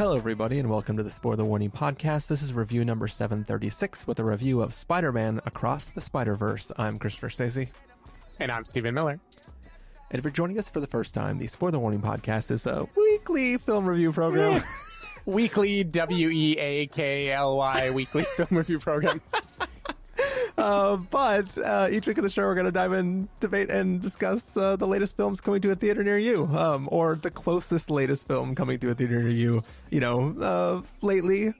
Hello everybody and welcome to the Spoiler Warning Podcast. This is review number 736 with a review of Spider-Man Across the Spider-Verse. I'm Christopher Stacy. And I'm Stephen Miller. And if you're joining us for the first time, the Spoiler Warning Podcast is a weekly film review program. Weekly, W-E-A-K-L-Y, weekly film review program. But each week of the show, we're going to dive in, debate, and discuss the latest films coming to a theater near you, or the closest latest film coming to a theater near you. You know, lately,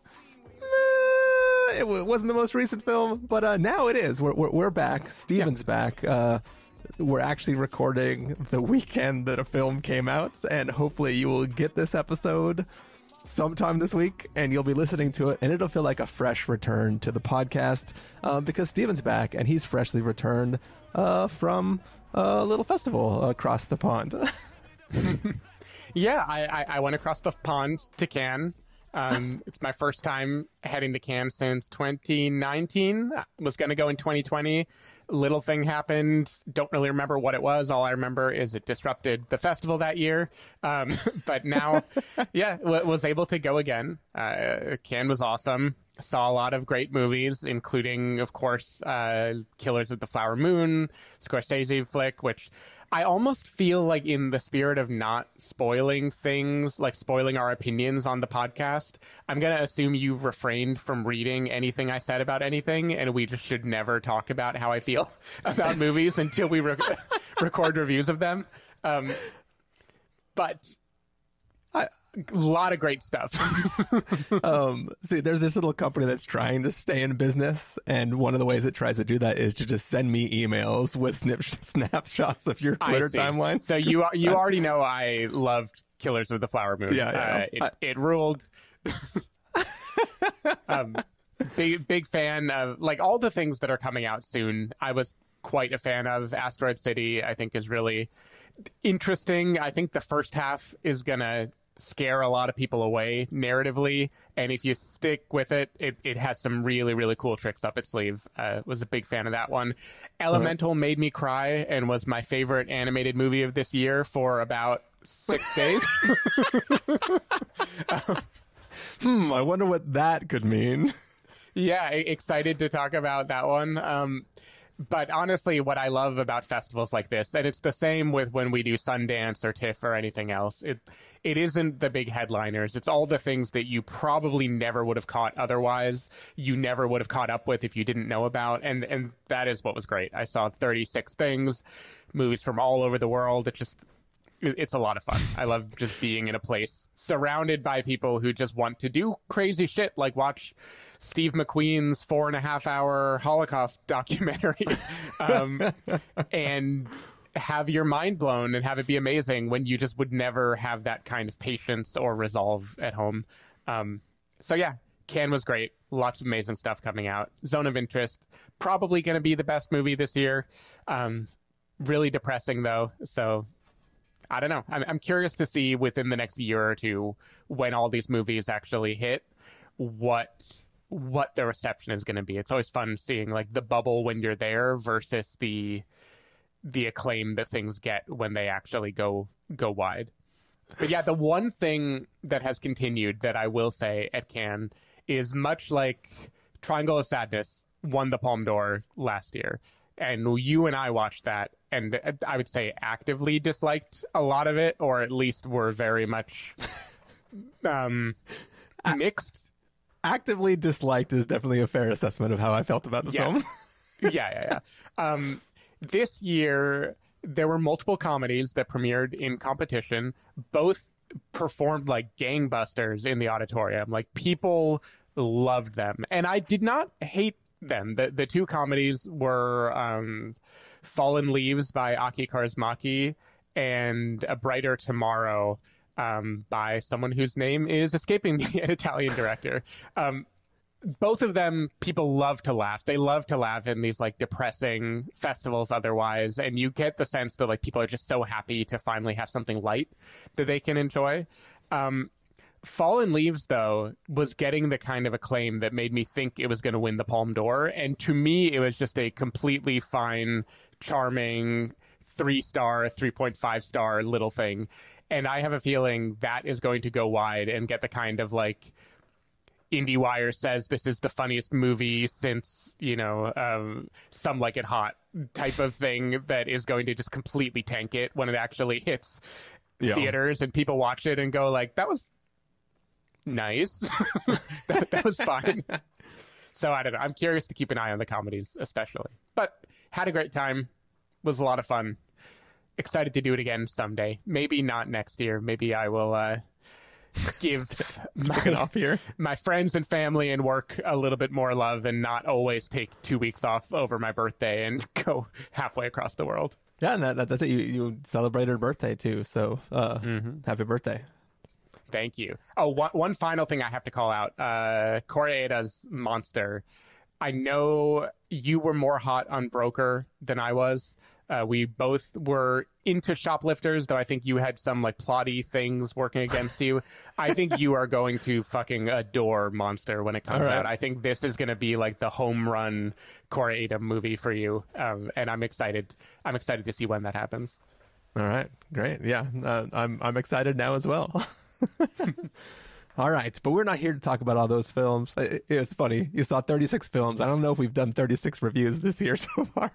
it wasn't the most recent film, but now it is. We're back. Steven's back. We're actually recording the weekend that a film came out, and hopefully you will get this episode sometime this week and you'll be listening to it and it'll feel like a fresh return to the podcast, because Steven's back and he's freshly returned from a little festival across the pond. Yeah, I went across the pond to Cannes. It's my first time heading to Cannes since 2019. I was going to go in 2020. Little thing happened. Don't really remember what it was. All I remember is it disrupted the festival that year. But now, yeah, was able to go again. Cannes was awesome. Saw a lot of great movies, including, of course, Killers of the Flower Moon, Scorsese flick, which I almost feel like, in the spirit of not spoiling things, like spoiling our opinions on the podcast, I'm going to assume you've refrained from reading anything I said about anything, and we just should never talk about how I feel about movies until we record reviews of them. But a lot of great stuff. See, there's this little company that's trying to stay in business, and one of the ways it tries to do that is to just send me emails with snapshots of your Twitter timeline. So you already know I loved Killers of the Flower Moon. Yeah. It ruled. Big fan of, like, all the things that are coming out soon. I was quite a fan of Asteroid City. I think is really interesting. I think the first half is gonna scare a lot of people away narratively, and if you stick with it, it has some really, really cool tricks up its sleeve. Was a big fan of that one. Elemental made me cry and was my favorite animated movie of this year for about 6 days. I wonder what that could mean. Yeah, excited to talk about that one. But honestly, what I love about festivals like this, and it's the same with when we do Sundance or TIFF or anything else, it isn't the big headliners. It's all the things that you probably never would have caught otherwise, you never would have caught up with if you didn't know about. And that is what was great. I saw 36 things, movies from all over the world. It's a lot of fun. I love just being in a place surrounded by people who just want to do crazy shit, like watch Steve McQueen's 4.5-hour Holocaust documentary, and have your mind blown and have it be amazing when you just would never have that kind of patience or resolve at home. So yeah, Cannes was great. Lots of amazing stuff coming out. Zone of Interest, probably going to be the best movie this year. Really depressing though, so I don't know. I'm curious to see within the next year or two, when all these movies actually hit, what the reception is going to be. It's always fun seeing, like, the bubble when you're there versus the acclaim that things get when they actually go wide. But yeah, the one thing that has continued that I will say at Cannes is, much like Triangle of Sadness won the Palme d'Or last year, and you and I watched that, and I would say actively disliked a lot of it, or at least were very much mixed. Actively disliked is definitely a fair assessment of how I felt about the film. Yeah. This year, there were multiple comedies that premiered in competition. Both performed like gangbusters in the auditorium. Like, people loved them. And I did not hate them. The two comedies were Fallen Leaves by Aki Kaurismäki and A Brighter Tomorrow by someone whose name is escaping me, an Italian director. Both of them, people love to laugh. They love to laugh in these, like, depressing festivals otherwise, and you get the sense that, like, people are just so happy to finally have something light that they can enjoy. Fallen Leaves, though, was getting the kind of acclaim that made me think it was going to win the Palme d'Or. And to me, it was just a completely fine, charming, 3-star, 3.5-star little thing. And I have a feeling that is going to go wide and get the kind of, like, IndieWire says this is the funniest movie since, you know, Some Like It Hot type of thing that is going to just completely tank it when it actually hits theaters and people watch it and go like, that was nice. that was fine. So I don't know. I'm curious to keep an eye on the comedies especially. But had a great time. Was a lot of fun. Excited to do it again someday. Maybe not next year. Maybe I will give my friends and family and work a little bit more love and not always take 2 weeks off over my birthday and go halfway across the world. Yeah, and that's it. You celebrated her birthday too, so happy birthday. Thank you. Oh, one final thing I have to call out. Koreeda's Monster. I know you were more hot on Broker than I was. We both were into Shoplifters, though I think you had some like plotty things working against you. I think you are going to fucking adore Monster when it comes out. I think this is going to be like the home run Koreeda movie for you, and I'm excited. I'm excited to see when that happens. All right, great. Yeah, I'm excited now as well. All right, but we're not here to talk about all those films. It's funny. You saw 36 films. I don't know if we've done 36 reviews this year so far.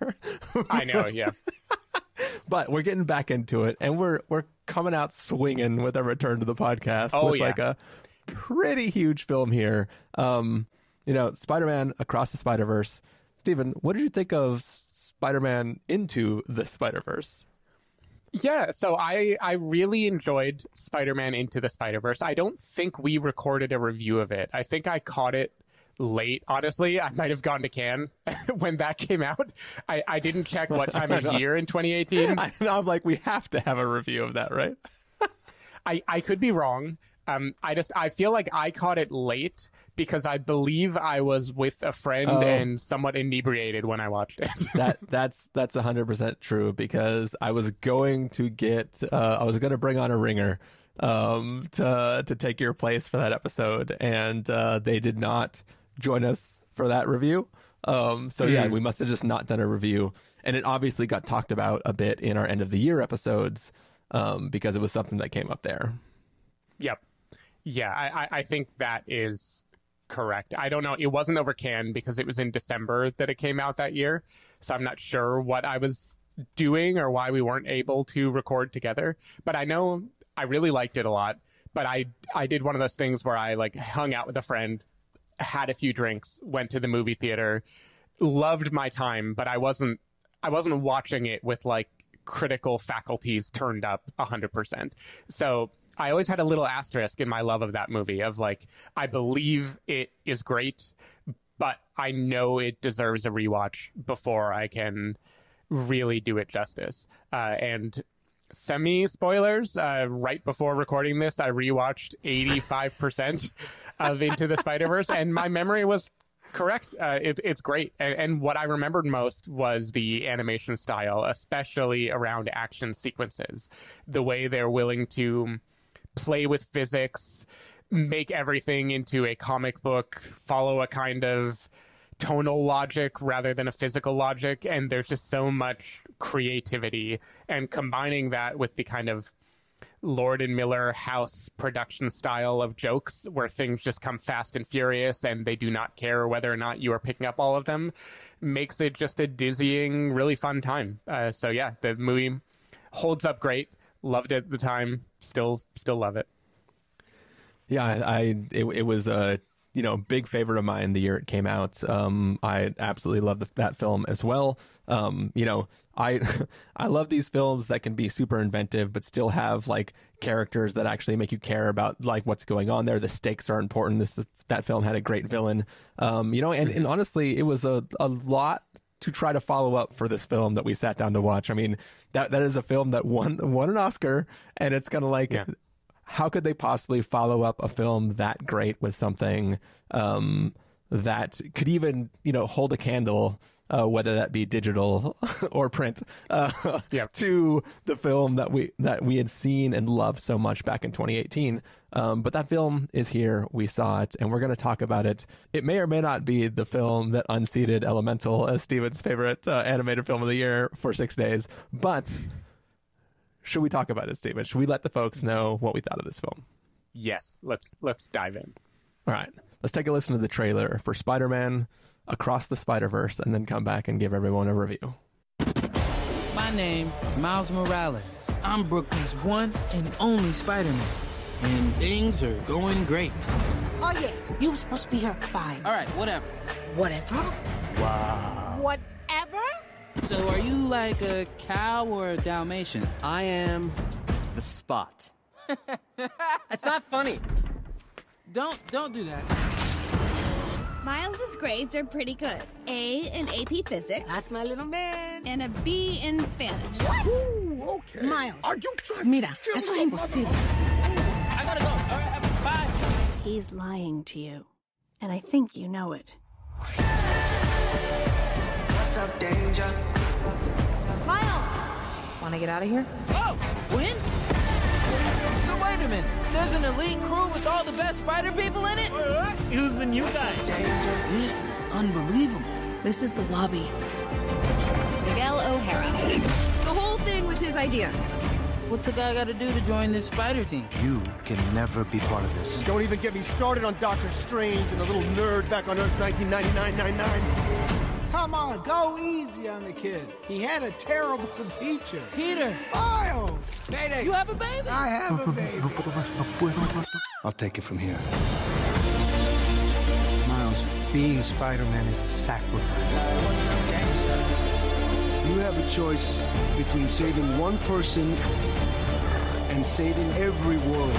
I know, yeah. But we're getting back into it, and we're coming out swinging with a return to the podcast like a pretty huge film here. You know, Spider-Man Across the Spider-Verse. Stephen, what did you think of Spider-Man Into the Spider-Verse? Yeah, so I really enjoyed Spider-Man Into the Spider-Verse. I don't think we recorded a review of it. I think I caught it late. Honestly, I might have gone to Cannes when that came out. I didn't check what time of year in 2018. I'm like, we have to have a review of that, right? I could be wrong. I feel like I caught it late because I believe I was with a friend and somewhat inebriated when I watched it. that's 100% true, because I was going to bring on a ringer to take your place for that episode, and they did not join us for that review. We must have just not done a review, and it obviously got talked about a bit in our end of the year episodes because it was something that came up there. Yep. Yeah, I think that is correct. I don't know. It wasn't over Cannes because it was in December that it came out that year. So I'm not sure what I was doing or why we weren't able to record together. But I know I really liked it a lot. But I did one of those things where I like hung out with a friend, had a few drinks, went to the movie theater, loved my time. But I wasn't watching it with like critical faculties turned up 100%. So I always had a little asterisk in my love of that movie of like, I believe it is great, but I know it deserves a rewatch before I can really do it justice. And semi-spoilers, right before recording this, I rewatched 85% of Into the Spider-Verse, and my memory was correct. It's great. And what I remembered most was the animation style, especially around action sequences. The way they're willing to play with physics, make everything into a comic book, follow a kind of tonal logic rather than a physical logic, and there's just so much creativity, and combining that with the kind of Lord and Miller house production style of jokes where things just come fast and furious and they do not care whether or not you are picking up all of them makes it just a dizzying, really fun time. So yeah, the movie holds up great. Loved it at the time. Still love it. Yeah, it was a big favorite of mine the year it came out. I absolutely love that film as well. I love these films that can be super inventive but still have like characters that actually make you care about like what's going on there. The stakes are important. That film had a great villain. And honestly, it was a lot to try to follow up for this film that we sat down to watch. I mean, that is a film that won an Oscar, and it's kind of like, how could they possibly follow up a film that great with something that could even, hold a candle, whether that be digital or print, to the film that we had seen and loved so much back in 2018. But that film is here. We saw it, and we're going to talk about it. It may or may not be the film that unseated Elemental as Steven's favorite animated film of the year for 6 days, but should we talk about it, Stephen? Should we let the folks know what we thought of this film? Yes, let's dive in. All right, let's take a listen to the trailer for Spider-Man Across the Spider-Verse and then come back and give everyone a review. My name is Miles Morales. I'm Brooklyn's one and only Spider-Man. And things are going great. Oh, yeah, you were supposed to be here at 5. All right, whatever. Whatever? Wow. Whatever? So are you like a cow or a Dalmatian? I am the spot. That's not funny. Don't do that. Miles' grades are pretty good. A in AP Physics. That's my little man. And a B in Spanish. What? Ooh, okay. Miles. Are you trying Mira, to eso es imposible. I gotta go. All right, bye. He's lying to you. And I think you know it. What's up, danger? Miles! Want to get out of here? Oh! When? So wait a minute. There's an elite crew with all the best spider people in it? Who's the new guy? This is unbelievable. This is the lobby. Miguel O'Hara. The whole thing was his idea. What's a guy got to do to join this spider team? You can never be part of this. Don't even get me started on Doctor Strange and the little nerd back on Earth 1999-99. Come on, go easy on the kid. He had a terrible teacher. Peter. Miles. Mayday. You have a baby? I have a baby. I'll take it from here. Miles, being Spider-Man is a sacrifice. You have a choice between saving one person and saving every world.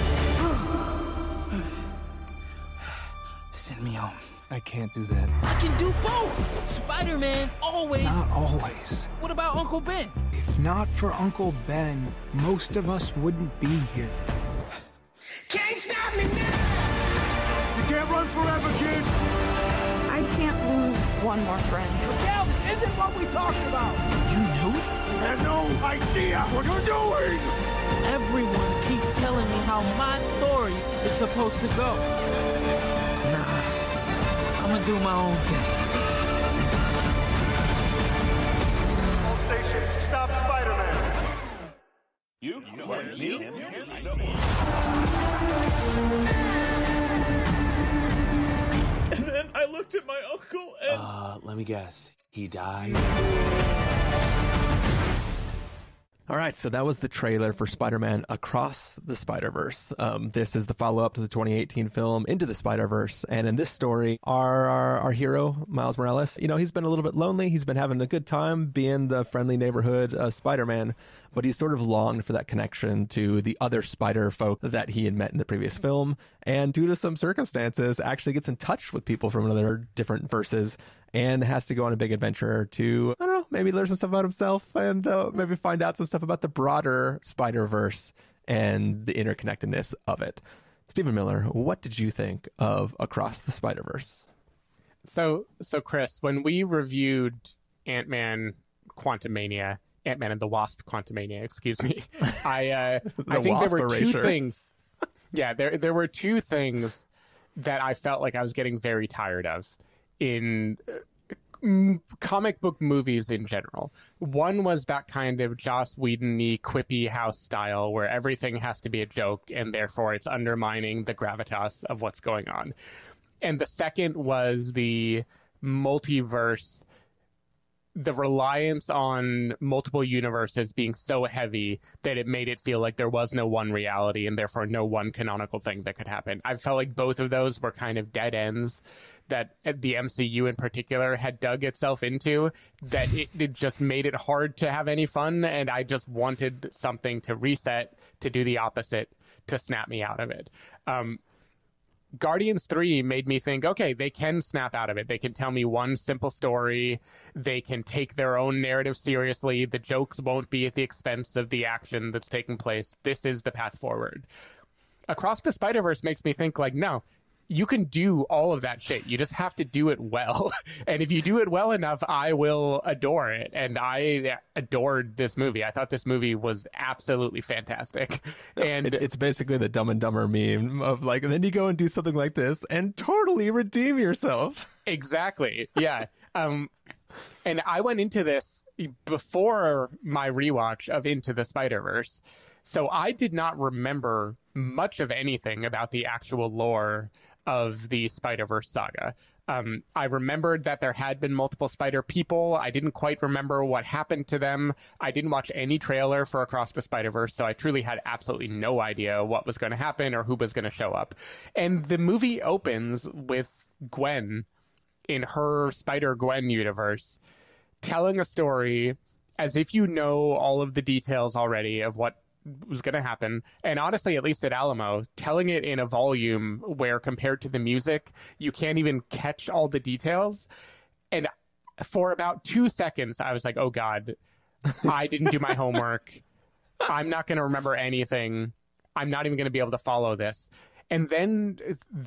Send me home. I can't do that. I can do both! Spider-Man always... Not always. What about Uncle Ben? If not for Uncle Ben, most of us wouldn't be here. Can't stop me now! You can't run forever, kid! I can't lose one more friend. Miguel, this isn't what we talked about. You knew it? I have no idea what you're doing. Everyone keeps telling me how my story is supposed to go. Nah, I'm gonna do my own thing. All stations, stop Spider-Man. You heard me? I know. And then I looked at my uncle and... let me guess. He died? All right, so that was the trailer for Spider-Man Across the Spider-Verse. This is the follow-up to the 2018 film Into the Spider-Verse. And in this story, our hero, Miles Morales, you know, he's been a little bit lonely. He's been having a good time being the friendly neighborhood Spider-Man. But he's sort of longed for that connection to the other spider folk that he had met in the previous film. And due to some circumstances, actually gets in touch with people from another different verses and has to go on a big adventure to, I don't know, maybe learn some stuff about himself and maybe find out some stuff about the broader Spider-Verse and the interconnectedness of it. Stephen Miller, what did you think of Across the Spider-Verse? So Chris, when we reviewed Ant-Man Quantumania... Ant-Man and the Wasp Quantumania, excuse me. I think there were two things. Yeah, there were two things that I felt like I was getting very tired of in comic book movies in general. One was that kind of Joss Whedon-y, quippy house style where everything has to be a joke and therefore it's undermining the gravitas of what's going on. And the second was the multiverse, the reliance on multiple universes being so heavy that it made it feel like there was no one reality and therefore no one canonical thing that could happen. I felt like both of those were kind of dead ends that the MCU in particular had dug itself into, that it just made it hard to have any fun. And I just wanted something to reset, to do the opposite, to snap me out of it. Guardians 3 made me think, okay, they can snap out of it. They can tell me one simple story. They can take their own narrative seriously. The jokes won't be at the expense of the action that's taking place. This is the path forward. Across the Spider-Verse makes me think, like, no, you can do all of that shit. You just have to do it well. And if you do it well enough, I will adore it. And I adored this movie. I thought this movie was absolutely fantastic. And it's basically the Dumb and Dumber meme of like, and then you go and do something like this and totally redeem yourself. Exactly. Yeah. And I went into this before my rewatch of Into the Spider-Verse. So I did not remember much of anything about the actual lore of the Spider-Verse saga. I remembered that there had been multiple spider people. I didn't quite remember what happened to them. I didn't watch any trailer for Across the Spider-Verse, so I truly had absolutely no idea what was going to happen or who was going to show up. And the movie opens with Gwen in her Spider-Gwen universe telling a story as if you know all of the details already of what was going to happen. And honestly, at least at Alamo, telling it in a volume where compared to the music, you can't even catch all the details. And for about 2 seconds, I was like, oh God, I didn't do my homework. I'm not going to remember anything. I'm not even going to be able to follow this. And then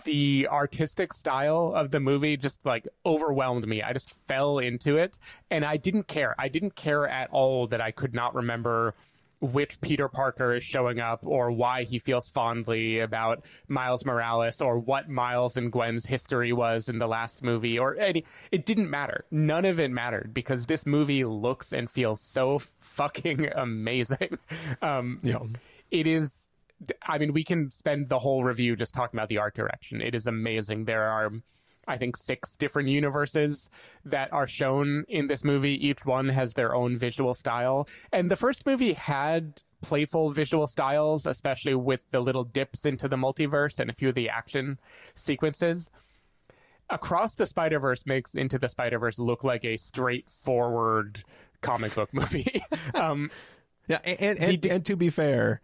the artistic style of the movie just like overwhelmed me. I just fell into it and I didn't care. I didn't care at all that I could not remember which Peter Parker is showing up or why he feels fondly about Miles Morales or what Miles and Gwen's history was in the last movie or any. It didn't matter. None of it mattered because this movie looks and feels so fucking amazing. It is. I mean, we can spend the whole review just talking about the art direction. It is amazing. There are, I think, 6 different universes that are shown in this movie. Each one has their own visual style. And the first movie had playful visual styles, especially with the little dips into the multiverse and a few of the action sequences. Across the Spider-Verse makes Into the Spider-Verse look like a straightforward comic book movie. And to be fair,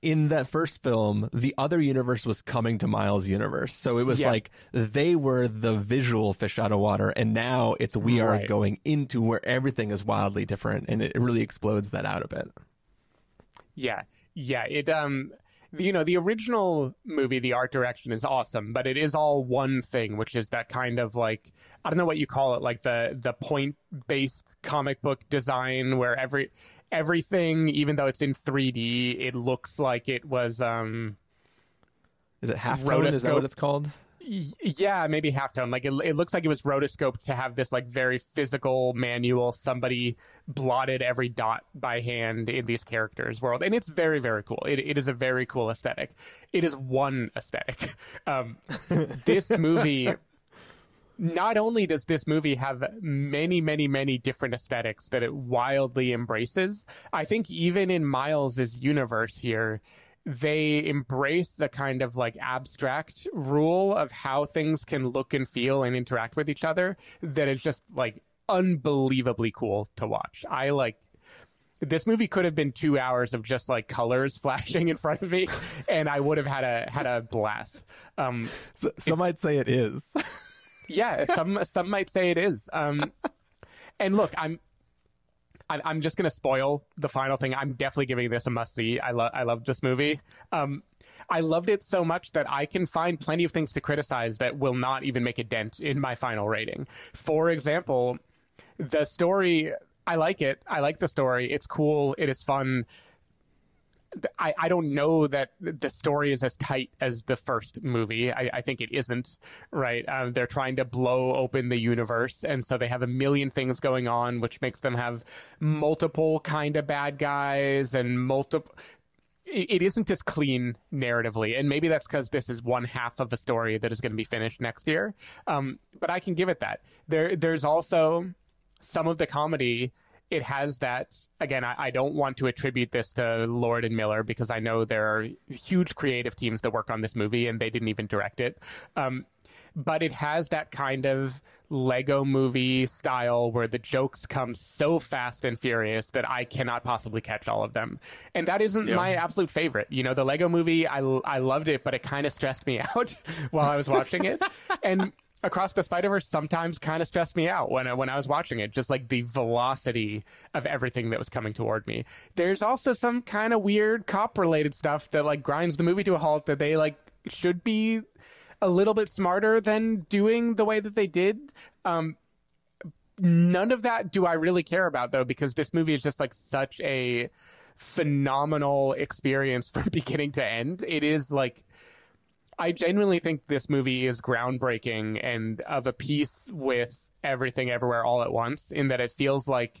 in that first film, the other universe was coming to Miles' universe. So it was like they were the visual fish out of water. And now it's we are going into where everything is wildly different. And it really explodes that out a bit. Yeah. Yeah. It, you know, the original movie, the art direction is awesome, but it is all one thing, which is that kind of like, I don't know what you call it, like the point-based comic book design where everything, even though it's in 3D, it looks like it was is it halftone? Is that what it's called? Yeah, maybe halftone. Like it looks like it was rotoscoped to have this like very physical manual. Somebody blotted every dot by hand in these characters' world, and it's very, very cool. It is a very cool aesthetic. It is one aesthetic. This movie. Not only does this movie have many, many, many different aesthetics that it wildly embraces, I think even in Miles's universe here, they embrace the kind of like abstract rule of how things can look and feel and interact with each other that is just like unbelievably cool to watch. I like this movie could have been 2 hours of just like colors flashing in front of me, and I would have had a blast. Some might say it is. Yeah, some might say it is. And look, I'm just gonna spoil the final thing. I'm definitely giving this a must see. I love this movie. I loved it so much that I can find plenty of things to criticize that will not even make a dent in my final rating. For example, the story. I like it. I like the story. It's cool. It is fun. I don't know that the story is as tight as the first movie. I think it isn't, right? They're trying to blow open the universe, and so they have a million things going on, which makes them have multiple kind of bad guys and multiple... It isn't as clean narratively, and maybe that's because this is one half of a story that is going to be finished next year. But I can give it that. There's also some of the comedy... It has that, again, I don't want to attribute this to Lord and Miller because I know there are huge creative teams that work on this movie and they didn't even direct it. But it has that kind of Lego movie style where the jokes come so fast and furious that I cannot possibly catch all of them. And that isn't my absolute favorite. You know, the Lego movie, I loved it, but it kind of stressed me out while I was watching it. And... Across the Spider-Verse sometimes kind of stressed me out when I was watching it, just like the velocity of everything that was coming toward me. There's also some kind of weird cop-related stuff that like grinds the movie to a halt that they like should be a little bit smarter than doing the way that they did. None of that do I really care about, though, because this movie is just like such a phenomenal experience from beginning to end. It is like... I genuinely think this movie is groundbreaking and of a piece with Everything Everywhere All at Once, in that it feels like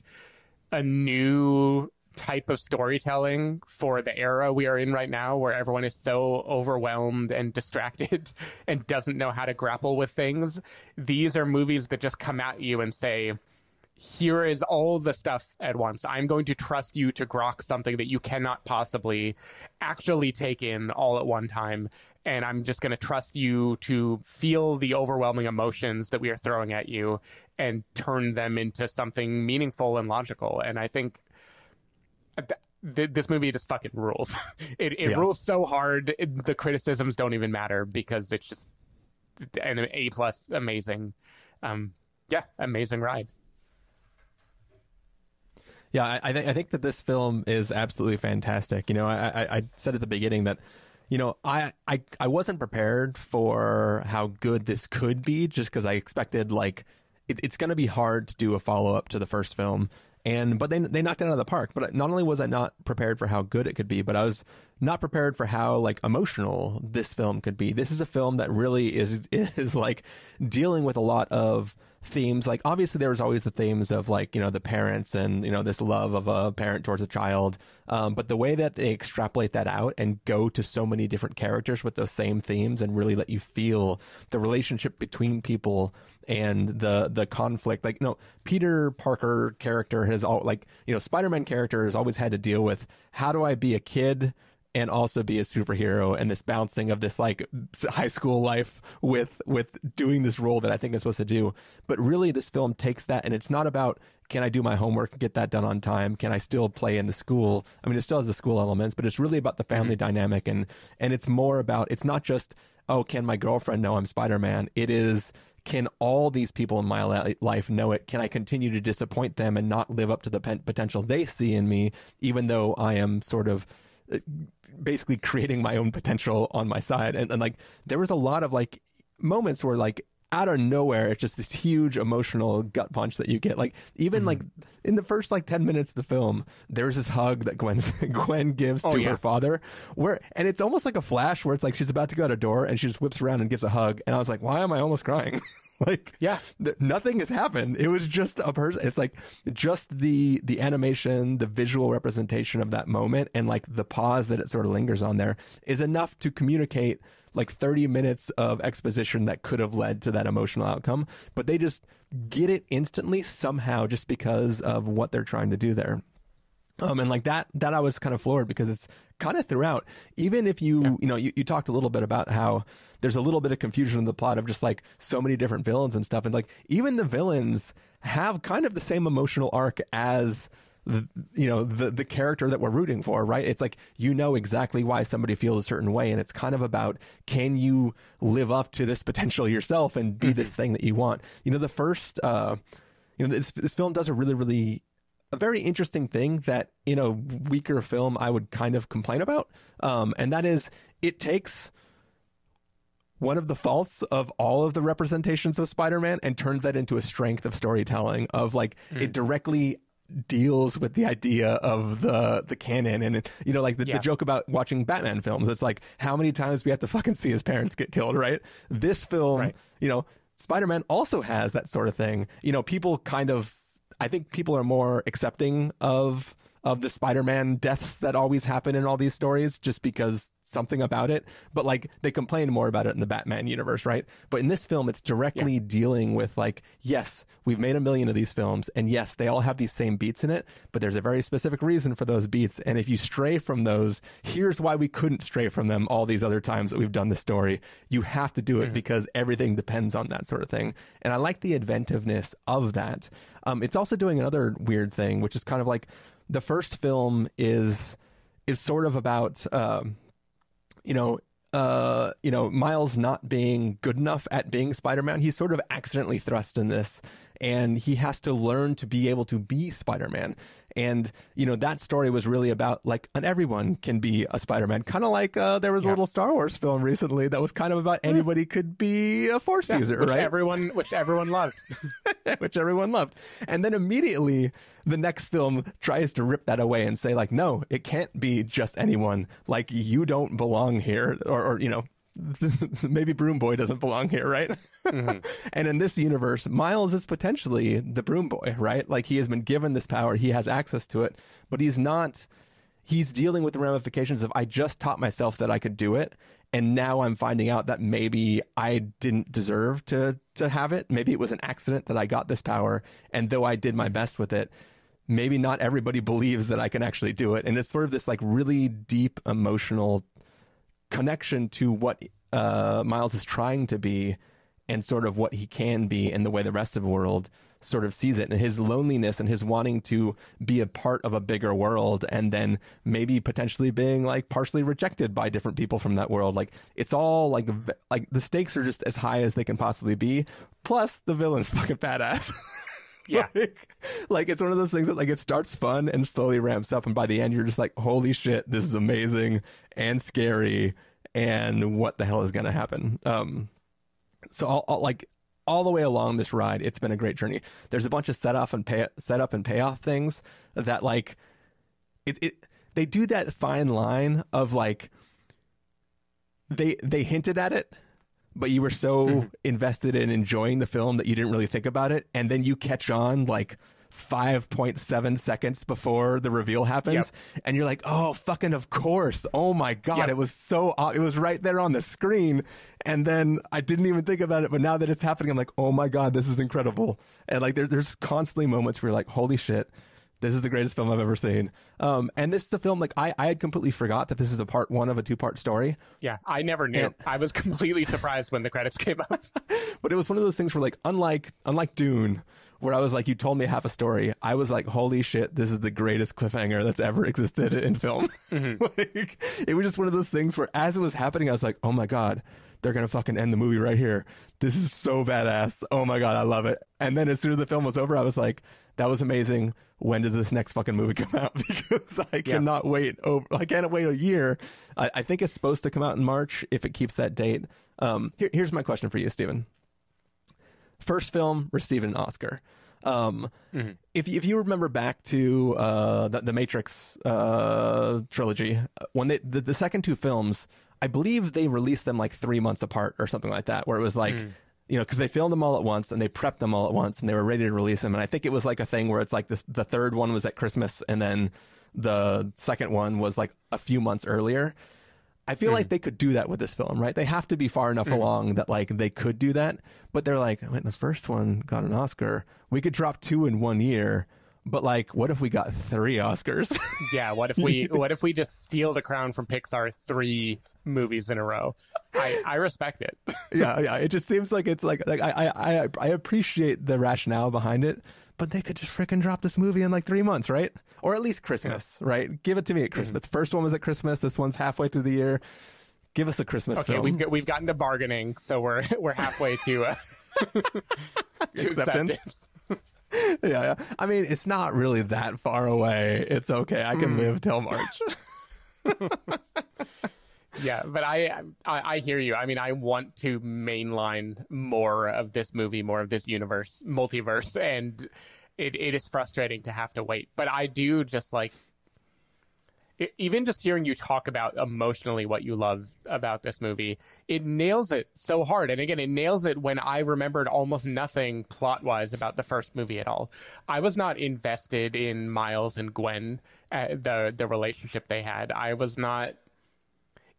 a new type of storytelling for the era we are in right now, where everyone is so overwhelmed and distracted and doesn't know how to grapple with things. These are movies that just come at you and say, here is all the stuff at once. I'm going to trust you to grok something that you cannot possibly actually take in all at one time. And I'm just going to trust you to feel the overwhelming emotions that we are throwing at you and turn them into something meaningful and logical. And I think this movie just fucking rules. It rules so hard. The criticisms don't even matter because it's just an A+ amazing. Amazing ride. Yeah, I think that this film is absolutely fantastic. You know, I said at the beginning that, you know, I wasn't prepared for how good this could be, just because I expected, like, it's going to be hard to do a follow-up to the first film. But they knocked it out of the park. But not only was I not prepared for how good it could be, but I was not prepared for how, like, emotional this film could be. This is a film that really is like dealing with a lot of themes. Like, obviously there was always the themes of, like, you know, the parents and, you know, this love of a parent towards a child. But the way that they extrapolate that out and go to so many different characters with those same themes and really let you feel the relationship between people and the conflict. Like, you know, Peter Parker character has all, like, you know, Spider-Man character has always had to deal with, how do I be a kid and also be a superhero, and this bouncing of this, like, high school life with doing this role that I think it's supposed to do. But really, this film takes that, and it's not about, can I do my homework and get that done on time? Can I still play in the school? I mean, it still has the school elements, but it's really about the family dynamic, and it's more about, it's not just, oh, can my girlfriend know I'm Spider-Man? It is, can all these people in my life know it? Can I continue to disappoint them and not live up to the potential they see in me, even though I am sort of basically creating my own potential on my side? And like, there was a lot of, like, moments where, like, out of nowhere, it's just this huge emotional gut punch that you get. Like, even like in the first, like, 10 minutes of the film, there's this hug that Gwen gives to her father, where, and it's almost like a flash where it's like she's about to go out a door and she just whips around and gives a hug, and I was like, why am I almost crying? Like, nothing has happened. It was just a person. It's like just the animation, the visual representation of that moment, and, like, the pause that it sort of lingers on there is enough to communicate, like, 30 minutes of exposition that could have led to that emotional outcome. But they just get it instantly somehow, just because of what they're trying to do there. And like that I was kind of floored, because it's kind of throughout, even if you talked a little bit about how there's a little bit of confusion in the plot of just, like, so many different villains and stuff. And, like, even the villains have kind of the same emotional arc as the character that we're rooting for, right? It's like, you know exactly why somebody feels a certain way, and it's kind of about, can you live up to this potential yourself and be this thing that you want? You know, the first, this film does a really, really a very interesting thing that in a weaker film I would kind of complain about. And that is, it takes one of the faults of all of the representations of Spider-Man and turns that into a strength of storytelling, of, like, it directly deals with the idea of the canon, and, you know, like the joke about watching Batman films, it's like, how many times we have to fucking see his parents get killed, right? This film, you know, Spider-Man also has that sort of thing. You know, I think people are more accepting of the Spider-Man deaths that always happen in all these stories, just because something about it. But, like, they complain more about it in the Batman universe, right? But in this film, it's directly dealing with, like, yes, we've made 1 million of these films, and yes, they all have these same beats in it, but there's a very specific reason for those beats, and if you stray from those, here's why we couldn't stray from them all these other times that we've done the story. You have to do it because everything depends on that sort of thing. And I like the inventiveness of that. It's also doing another weird thing, which is kind of like, the first film is sort of about, Miles not being good enough at being Spider-Man. He's sort of accidentally thrust in this, and he has to learn to be able to be Spider-Man. And, you know, that story was really about, like, an everyone can be a Spider-Man, kind of like there was a little Star Wars film recently that was kind of about anybody could be a Force user, which, right? Which everyone loved. Which everyone loved. And then immediately the next film tries to rip that away and say, like, no, it can't be just anyone. Like, you don't belong here, or you know, maybe Broom Boy doesn't belong here, right? Mm-hmm. And in this universe, Miles is potentially the Broom Boy, right? Like, he has been given this power, he has access to it, but he's not, he's dealing with the ramifications of, I just taught myself that I could do it, and now I'm finding out that maybe I didn't deserve to have it. Maybe it was an accident that I got this power, and though I did my best with it, maybe not everybody believes that I can actually do it. And it's sort of this like really deep emotional connection to what Miles is trying to be and sort of what he can be and the way the rest of the world sort of sees it, and his loneliness and his wanting to be a part of a bigger world, and then maybe potentially being like partially rejected by different people from that world. Like, it's all like the stakes are just as high as they can possibly be. Plus the villain's fucking badass. Yeah. Like, it's one of those things that, like, it starts fun and slowly ramps up, and by the end you're just like, holy shit, this is amazing and scary, and what the hell is gonna happen? So I'll like, all the way along this ride, it's been a great journey. There's a bunch of set up and payoff things that, like, they do that fine line of, like, they hinted at it, but you were so invested in enjoying the film that you didn't really think about it. And then you catch on like 5.7 seconds before the reveal happens. Yep. And you're like, oh, fucking of course. Oh my God. Yep. It was right there on the screen. And then I didn't even think about it. But now that it's happening, I'm like, oh my God, this is incredible. And like, there's constantly moments where you're like, holy shit, this is the greatest film I've ever seen. And this is a film, like, I had completely forgot that this is a part one of a two-part story. Yeah, I never knew. And I was completely surprised when the credits came up. But it was one of those things where, like, unlike Dune, where I was like, you told me half a story, I was like, holy shit, this is the greatest cliffhanger that's ever existed in film. Mm-hmm. Like, it was just one of those things where as it was happening, I was like, oh my God, they're going to fucking end the movie right here. This is so badass. Oh my God, I love it. And then as soon as the film was over, I was like, that was amazing. When does this next fucking movie come out? Because I cannot wait. I can't wait a year. I think it's supposed to come out in March if it keeps that date. Here's my question for you, Stephen. First film received an Oscar. If you remember back to the Matrix trilogy, when the second two films, I believe they released them like 3 months apart or something like that, where it was like, you know, because they filmed them all at once and they prepped them all at once and they were ready to release them. And I think it was like a thing where it's like the third one was at Christmas and then the second one was like a few months earlier. I feel like they could do that with this film, right? They have to be far enough along that, like, they could do that. But they're like, wait, the first one got an Oscar. We could drop two in 1 year. But, like, what if we got three Oscars? Yeah, what if we just steal the crown from Pixar 3 movies in a row? I respect it. Yeah. It just seems like it's like I appreciate the rationale behind it, but they could just freaking drop this movie in like 3 months, right? Or at least Christmas, right? Give it to me at Christmas. The first one was at Christmas. This one's halfway through the year. Give us a Christmas film. Okay, we've gotten to bargaining, so we're halfway to acceptance. Yeah. I mean, it's not really that far away. It's okay. I can live till March. Yeah, but I hear you. I mean, I want to mainline more of this movie, more of this universe, multiverse, and it is frustrating to have to wait. But I do just like, even just hearing you talk about emotionally what you love about this movie, it nails it so hard. And again, it nails it when I remembered almost nothing plot-wise about the first movie at all. I was not invested in Miles and Gwen, the relationship they had. I was not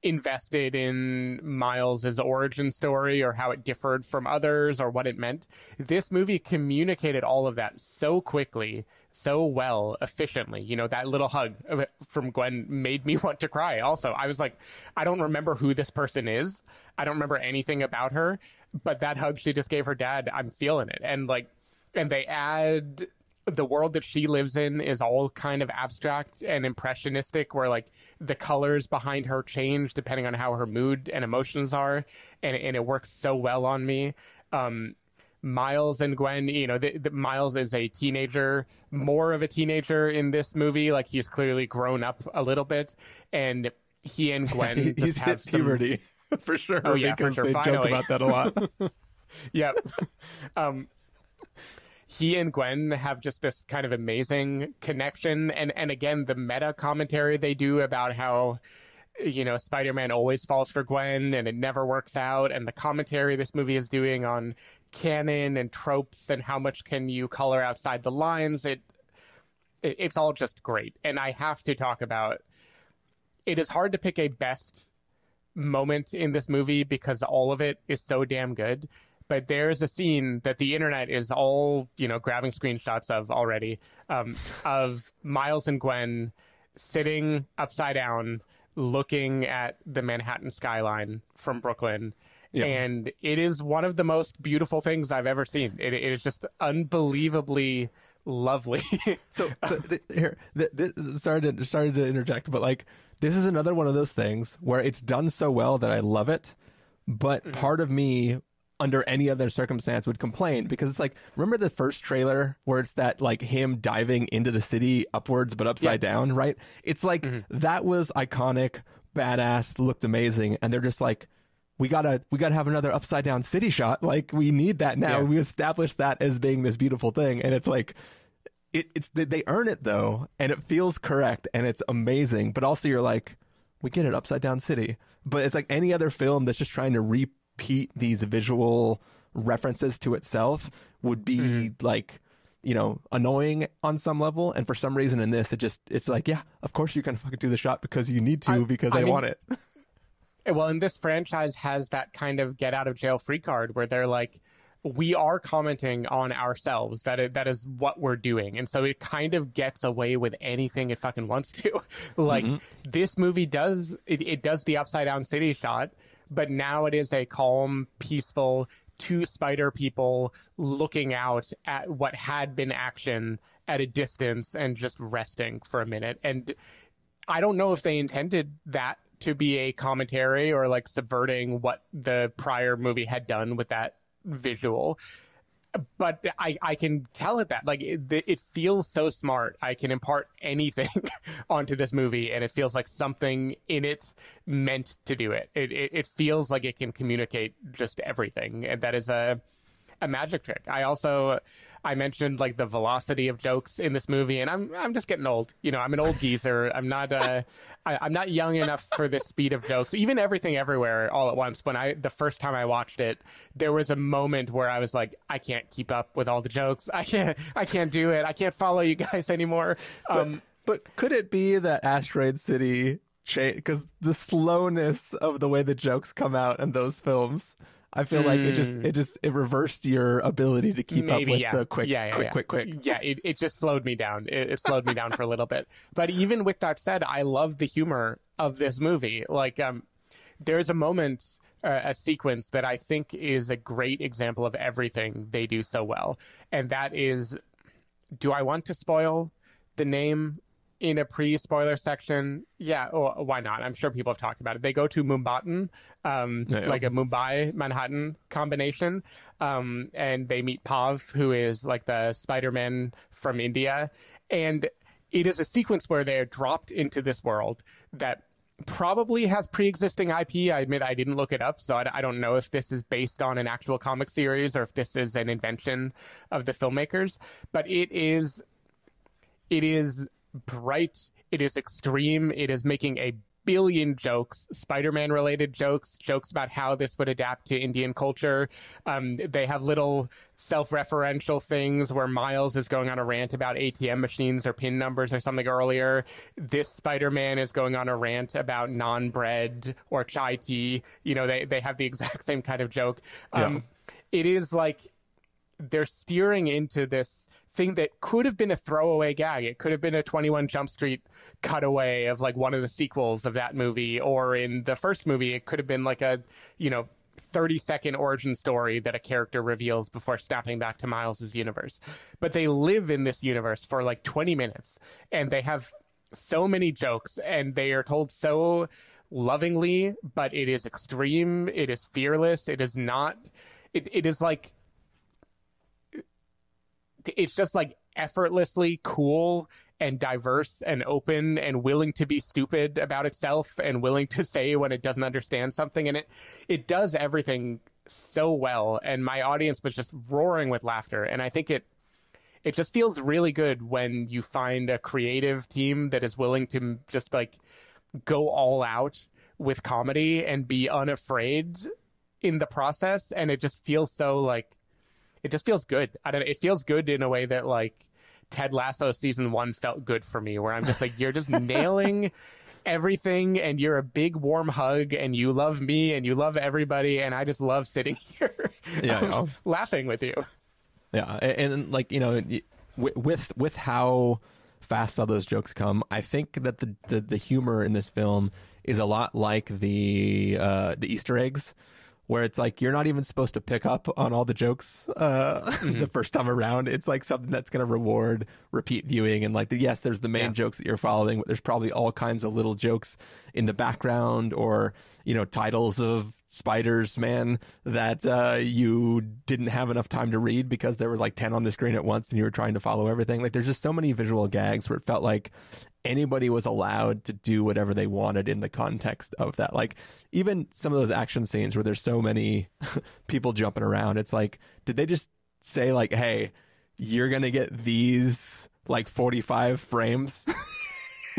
invested in Miles's origin story or how it differed from others or what it meant. This movie communicated all of that so quickly, so well, efficiently. You know, that little hug from Gwen made me want to cry also. I was like, I don't remember who this person is. I don't remember anything about her, but that hug she just gave her dad, I'm feeling it. And like, and they add the world that she lives in is all kind of abstract and impressionistic, where like the colors behind her change depending on how her mood and emotions are, and it works so well on me. Miles and Gwen, you know, Miles is a teenager, more of a teenager in this movie. Like, he's clearly grown up a little bit, and he and Gwen he's hit puberty for sure. Oh yeah, for sure. They joke about that a lot. Yep. He and Gwen have just this kind of amazing connection. And again, the meta commentary they do about how you know, Spider-Man always falls for Gwen and it never works out, and the commentary this movie is doing on canon and tropes and how much can you color outside the lines, it's all just great. And I have to talk about, it is hard to pick a best moment in this movie because all of it is so damn good. But there's a scene that the internet is all, you know, grabbing screenshots of already, of Miles and Gwen sitting upside down looking at the Manhattan skyline from Brooklyn. Yeah. And it is one of the most beautiful things I've ever seen. It is just unbelievably lovely. Sorry to interject, but like, this is another one of those things where it's done so well that I love it, but part of me under any other circumstance would complain, because it's like, remember the first trailer where it's that like him diving into the city upwards but upside down, right? It's like that was iconic, badass, looked amazing, and they're just like, we gotta have another upside down city shot. Like, we need that now. Yeah. We established that as being this beautiful thing, and it's like, it's they earn it though, and it feels correct and it's amazing. But also you're like, we get an upside down city, but it's like any other film that's just trying to repeat these visual references to itself would be like, you know, annoying on some level. And for some reason in this, it's like, yeah, of course you can fucking do the shot because you need to, because I want it. Well, and this franchise has that kind of get out of jail free card where they're like, we are commenting on ourselves. That is what we're doing. And so it kind of gets away with anything it fucking wants to. Like, this movie does, it does the upside down city shot, but now it is a calm, peaceful, two spider people looking out at what had been action at a distance and just resting for a minute. And I don't know if they intended that to be a commentary or like subverting what the prior movie had done with that visual, but I can tell it that, like, it feels so smart. I can impart anything onto this movie, and it feels like something in it meant to do it. It feels like it can communicate just everything, and that is a magic trick. I mentioned like the velocity of jokes in this movie, and I'm just getting old. You know, I'm an old geezer. I'm not young enough for this speed of jokes. Even Everything Everywhere All at Once, when the first time I watched it, there was a moment where I was like, I can't keep up with all the jokes. I can't do it. I can't follow you guys anymore. But could it be that Asteroid City change because the slowness of the way the jokes come out in those films? I feel like it reversed your ability to keep up with the quick. Yeah, it just slowed me down. It slowed me down for a little bit. But even with that said, I love the humor of this movie. Like, there's a moment, a sequence that I think is a great example of everything they do so well. And that is, do I want to spoil the name in a pre-spoiler section? Yeah, or why not? I'm sure people have talked about it. They go to Mumbatan, like a Mumbai-Manhattan combination, and they meet Pav, who is like the Spider-Man from India. And it is a sequence where they're dropped into this world that probably has pre-existing IP. I admit I didn't look it up, so I don't know if this is based on an actual comic series or if this is an invention of the filmmakers. But it is bright, it is extreme, it is making a billion jokes, Spider-Man related jokes about how this would adapt to Indian culture. They have little self-referential things where Miles is going on a rant about ATM machines or pin numbers or something earlier. This Spider-Man is going on a rant about naan bread or chai tea. You know, they have the exact same kind of joke. It is like they're steering into this thing that could have been a throwaway gag. It could have been a 21 Jump Street cutaway of like one of the sequels of that movie, or in the first movie it could have been like a, you know, 30-second origin story that a character reveals before snapping back to Miles's universe. But they live in this universe for like 20 minutes and they have so many jokes, and they are told so lovingly, but it is extreme, it is fearless, it is not, it is like, it's just like effortlessly cool and diverse and open and willing to be stupid about itself and willing to say when it doesn't understand something. And it does everything so well. And my audience was just roaring with laughter. And I think it just feels really good when you find a creative team that is willing to just like go all out with comedy and be unafraid in the process. And it just feels so like, it just feels good. I don't know. It feels good in a way that like Ted Lasso season one felt good for me, where I'm just like, you're just nailing everything and you're a big warm hug and you love me and you love everybody. And I just love sitting here laughing with you. Yeah. And like, you know, with how fast all those jokes come, I think that the humor in this film is a lot like the Easter eggs, where it's like you're not even supposed to pick up on all the jokes the first time around. It's like something that's going to reward repeat viewing. And like, yes, there's the main jokes that you're following, but there's probably all kinds of little jokes in the background, or, you know, titles of spiders, man, that you didn't have enough time to read because there were like 10 on the screen at once and you were trying to follow everything. Like, there's just so many visual gags where it felt like anybody was allowed to do whatever they wanted in the context of that. Like, even some of those action scenes where there's so many people jumping around, it's like, did they just say like, hey, you're gonna get these like 45 frames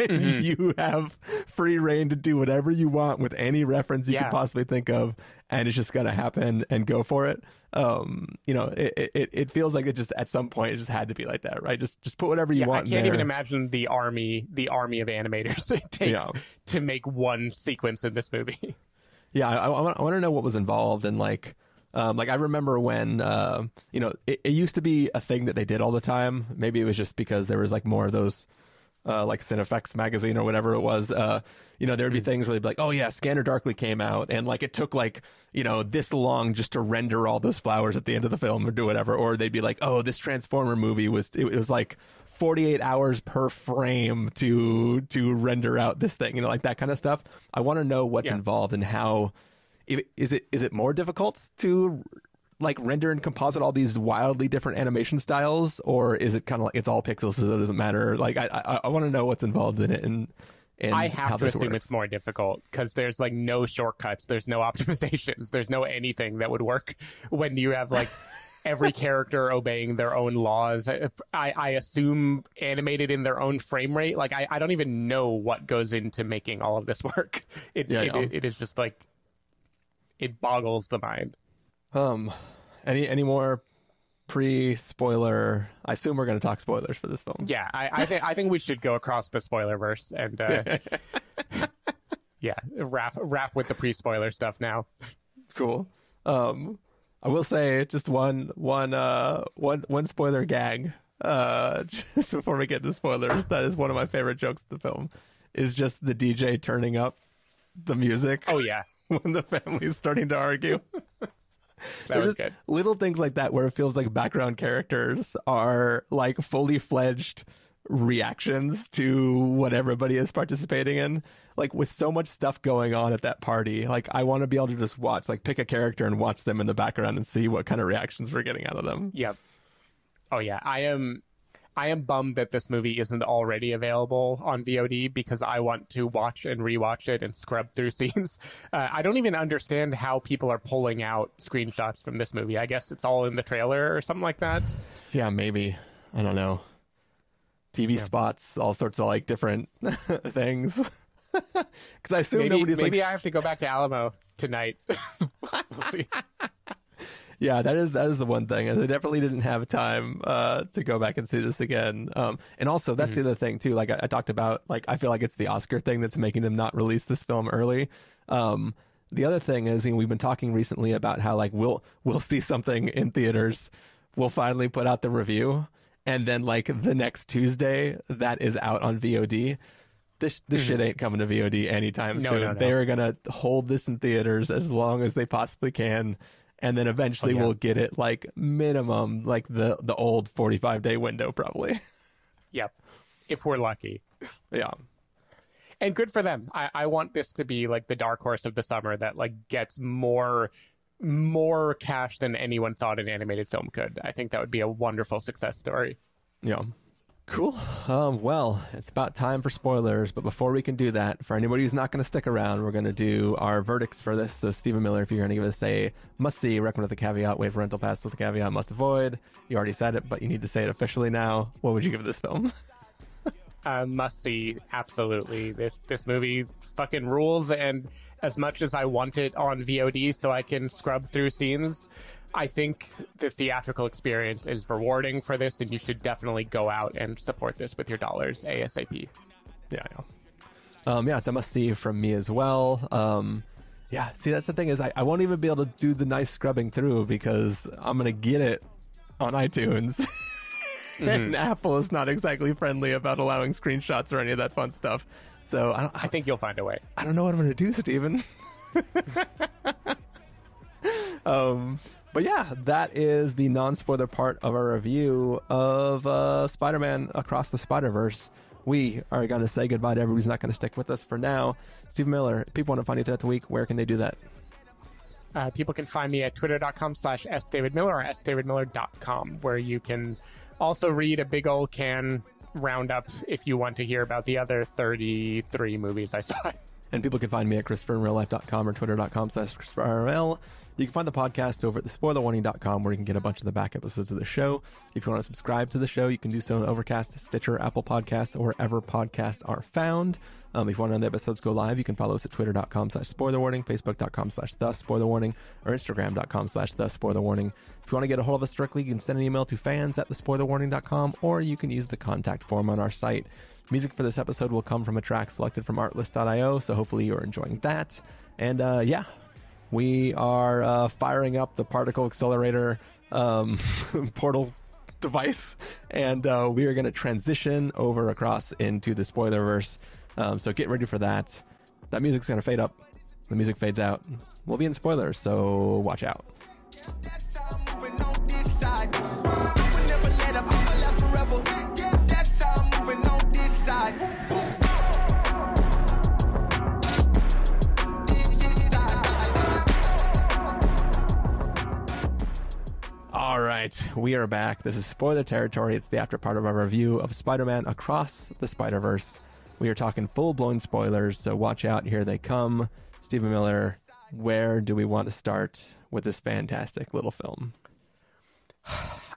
you have free reign to do whatever you want with any reference you could possibly think of, and it's just gonna happen, and go for it. You know, it feels like it just at some point it just had to be like that, right? Just put whatever you want. I can't even imagine the army of animators it takes to make one sequence in this movie. I want to know what was involved, and like I remember when, you know, it used to be a thing that they did all the time. Maybe it was just because there was like more of those. Like Cinefex magazine or whatever it was, you know, there'd be things where they'd be like, oh yeah, Scanner Darkly came out, and like it took like, you know, this long just to render all those flowers at the end of the film or do whatever. Or they'd be like, oh, this Transformer movie was, it was like 48 hours per frame to render out this thing, you know, like that kind of stuff. I want to know what's involved and how is it more difficult to like render and composite all these wildly different animation styles, or is it kind of like it's all pixels so it doesn't matter? Like I want to know what's involved in it, and I have to assume it's more difficult because there's like no shortcuts, there's no optimizations, there's no anything that would work when you have like every character obeying their own laws. I assume animated in their own frame rate. Like I don't even know what goes into making all of this work. It is just like it boggles the mind. Any more pre-spoiler? I assume we're going to talk spoilers for this film. Yeah, I think we should go across the Spoilerverse and wrap with the pre-spoiler stuff now. Cool. I will say just one spoiler gag just before we get to spoilers. That is one of my favorite jokes of the film, is just the DJ turning up the music. Oh yeah, when the family's starting to argue. That was good. Little things like that where it feels like background characters are like fully fledged reactions to what everybody is participating in. Like, with so much stuff going on at that party, like I want to be able to just watch, like pick a character and watch them in the background and see what kind of reactions we're getting out of them. Yep. Oh yeah, I am bummed that this movie isn't already available on VOD because I want to watch and rewatch it and scrub through scenes. I don't even understand how people are pulling out screenshots from this movie. I guess it's all in the trailer or something like that. Yeah, maybe. I don't know. TV spots, all sorts of like different things. Because I assume maybe I have to go back to Alamo tonight. We'll see. Yeah, that is the one thing. And I definitely didn't have time to go back and see this again. And also, that's the other thing, too. Like, I talked about, like, I feel like it's the Oscar thing that's making them not release this film early. The other thing is, you know, we've been talking recently about how, like, we'll see something in theaters. We'll finally put out the review. And then, like, the next Tuesday, that is out on VOD. This shit ain't coming to VOD anytime soon. No. They are going to hold this in theaters as long as they possibly can. And then eventually we'll get it like minimum, like the old 45-day window probably. Yep. If we're lucky. Yeah. And good for them. I want this to be like the dark horse of the summer that like gets more cash than anyone thought an animated film could. I think that would be a wonderful success story. Yeah. Cool. Well, it's about time for spoilers, but before we can do that, for anybody who's not going to stick around, we're going to do our verdicts for this. So, Stephen Miller, if you're going to give us a must-see, recommend with a caveat, waive rental pass with a caveat, must avoid. You already said it, but you need to say it officially now. What would you give this film? Must see, absolutely. This movie fucking rules, and as much as I want it on VOD so I can scrub through scenes, I think the theatrical experience is rewarding for this, and you should definitely go out and support this with your dollars ASAP. Yeah, I know. Yeah, it's a must see from me as well. Yeah, see, that's the thing is I won't even be able to do the nice scrubbing through because I'm going to get it on iTunes. And Apple is not exactly friendly about allowing screenshots or any of that fun stuff. So I think you'll find a way. I don't know what I'm going to do, Stephen. But yeah, that is the non-spoiler part of our review of Spider-Man Across the Spider-Verse. We are going to say goodbye to everybody's not going to stick with us for now. Stephen Miller, if people want to find you throughout the week, where can they do that? People can find me at twitter.com/sdavidmiller or sdavidmiller.com, where you can also read a big old Cannes roundup if you want to hear about the other 33 movies I saw. And people can find me at ChristopherInRealLife.com or Twitter.com/ChristopherIRL. You can find the podcast over at thespoilerwarning.com, where you can get a bunch of the back episodes of the show. If you want to subscribe to the show, you can do so on Overcast, Stitcher, Apple Podcasts, or wherever podcasts are found. If you want to know the episodes go live, you can follow us at Twitter.com/SpoilerWarning, Facebook.com/TheSpoilerWarning, or Instagram.com/TheSpoilerWarning. If you want to get a hold of us directly, you can send an email to fans@thespoilerwarning.com, or you can use the contact form on our site. Music for this episode will come from a track selected from artlist.io, so hopefully you're enjoying that. And yeah, we are firing up the particle accelerator portal device, and we are going to transition over across into the Spoilerverse. So get ready for that. That music's going to fade up. The music fades out. We'll be in spoilers, so watch out. All right, we are back. This is spoiler territory. It's the after part of our review of Spider-Man Across the Spider-Verse. We are talking full-blown spoilers, so watch out. Here they come. Stephen Miller, where do we want to start with this fantastic little film?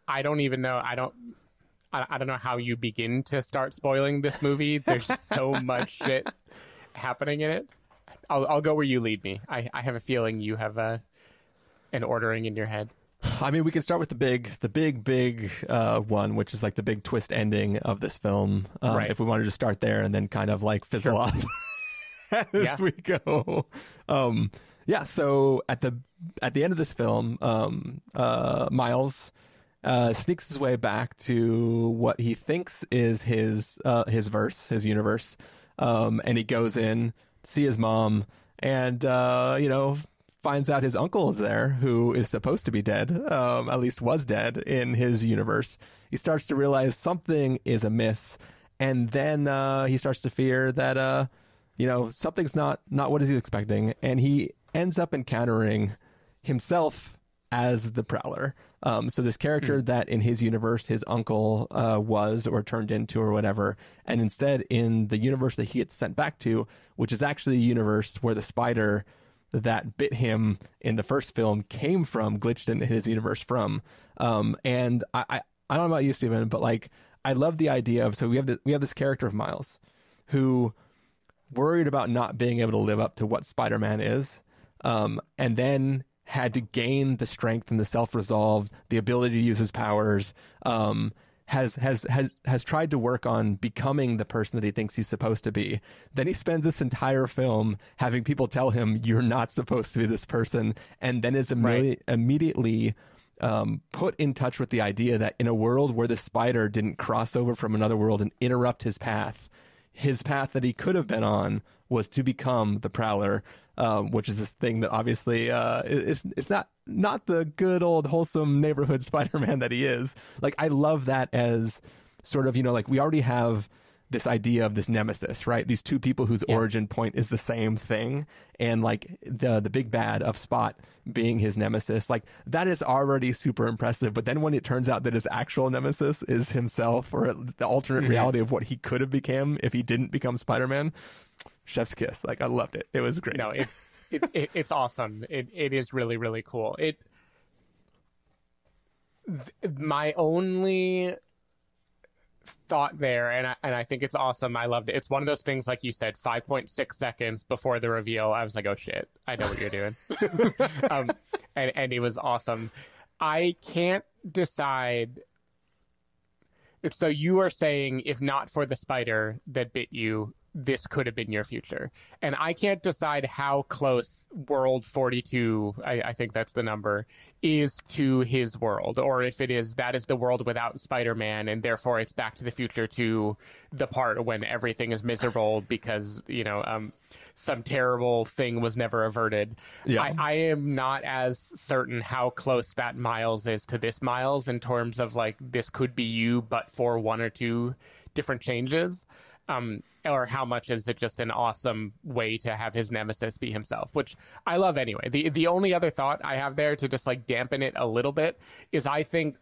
I don't even know. I don't know how you begin to start spoiling this movie. There's so much shit happening in it. I'll go where you lead me. I have a feeling you have an ordering in your head. I mean, we can start with the big one, which is like the big twist ending of this film. Right. If we wanted to start there and then kind of like fizzle off as we go. Yeah. So at the end of this film, Miles sneaks his way back to what he thinks is his universe, and he goes in, see his mom, and finds out his uncle is there, who is supposed to be dead, at least was dead in his universe. He starts to realize something is amiss, and then he starts to fear that something's not what he's expecting, and he ends up encountering himself as the Prowler. So this character that in his universe his uncle was or turned into or whatever, and instead in the universe that he gets sent back to, which is actually the universe where the spider that bit him in the first film came from, glitched into his universe from. And I don't know about you, Stephen, but like I love the idea of, so we have this character of Miles, who worried about not being able to live up to what Spider-Man is, and then had to gain the strength and the self-resolve, the ability to use his powers, has tried to work on becoming the person that he thinks he's supposed to be. Then he spends this entire film having people tell him, you're not supposed to be this person, and then is immediately put in touch with the idea that in a world where the spider didn't cross over from another world and interrupt his path that he could have been on was to become the Prowler, which is this thing that obviously it's not the good old wholesome neighborhood Spider-Man that he is. Like, I love that as sort of, like we already have this idea of this nemesis, right? These two people whose origin point is the same thing, and like the big bad of Spot being his nemesis, like that is already super impressive. But then when it turns out that his actual nemesis is himself, or the alternate reality of what he could have become if he didn't become Spider-Man, chef's kiss. Like, I loved it. It was great. No, it's awesome. It is really, really cool. My only thought there, and I think it's awesome. I loved it. It's one of those things, like you said, 5.6 seconds before the reveal, I was like, oh shit, I know what you're doing. and it was awesome. I can't decide. So you are saying, if not for the spider that bit you, this could have been your future. And I can't decide how close World 42, I think that's the number, is to his world. Or if it is, that is the world without Spider-Man, and therefore it's Back to the Future to the part when everything is miserable because, you know, some terrible thing was never averted. Yeah. I am not as certain how close that Miles is to this Miles in terms of, like, this could be you but for one or two different changes. Or how much is it just an awesome way to have his nemesis be himself, which I love anyway. The only other thought I have there to just like dampen it a little bit is I think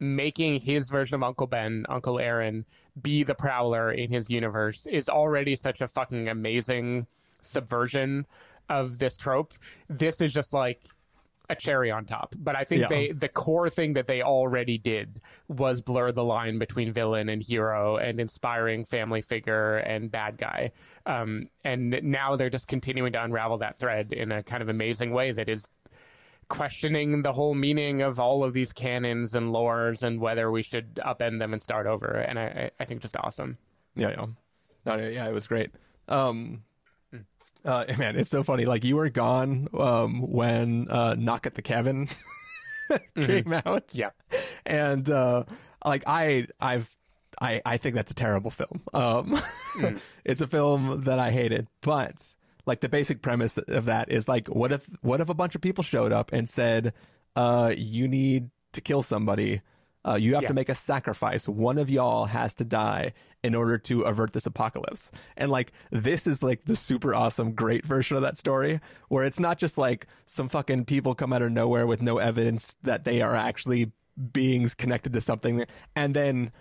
making his version of Uncle Ben, Uncle Aaron, be the Prowler in his universe is already such a fucking amazing subversion of this trope. This is just like a cherry on top. But I think the core thing that they already did was blur the line between villain and hero and inspiring family figure and bad guy. And now they're just continuing to unravel that thread in a kind of amazing way that is questioning the whole meaning of all of these canons and lores and whether we should upend them and start over. And I think just awesome. Yeah. No, it was great. Man, it's so funny. Like, you were gone when Knock at the Cabin came out. Yeah. And I think that's a terrible film. It's a film that I hated, but like the basic premise of that is like, what if a bunch of people showed up and said, you need to kill somebody. You have to make a sacrifice. One of y'all has to die in order to avert this apocalypse. And like, this is like the super awesome, great version of that story where it's not just like some fucking people come out of nowhere with no evidence that they are actually beings connected to something. And then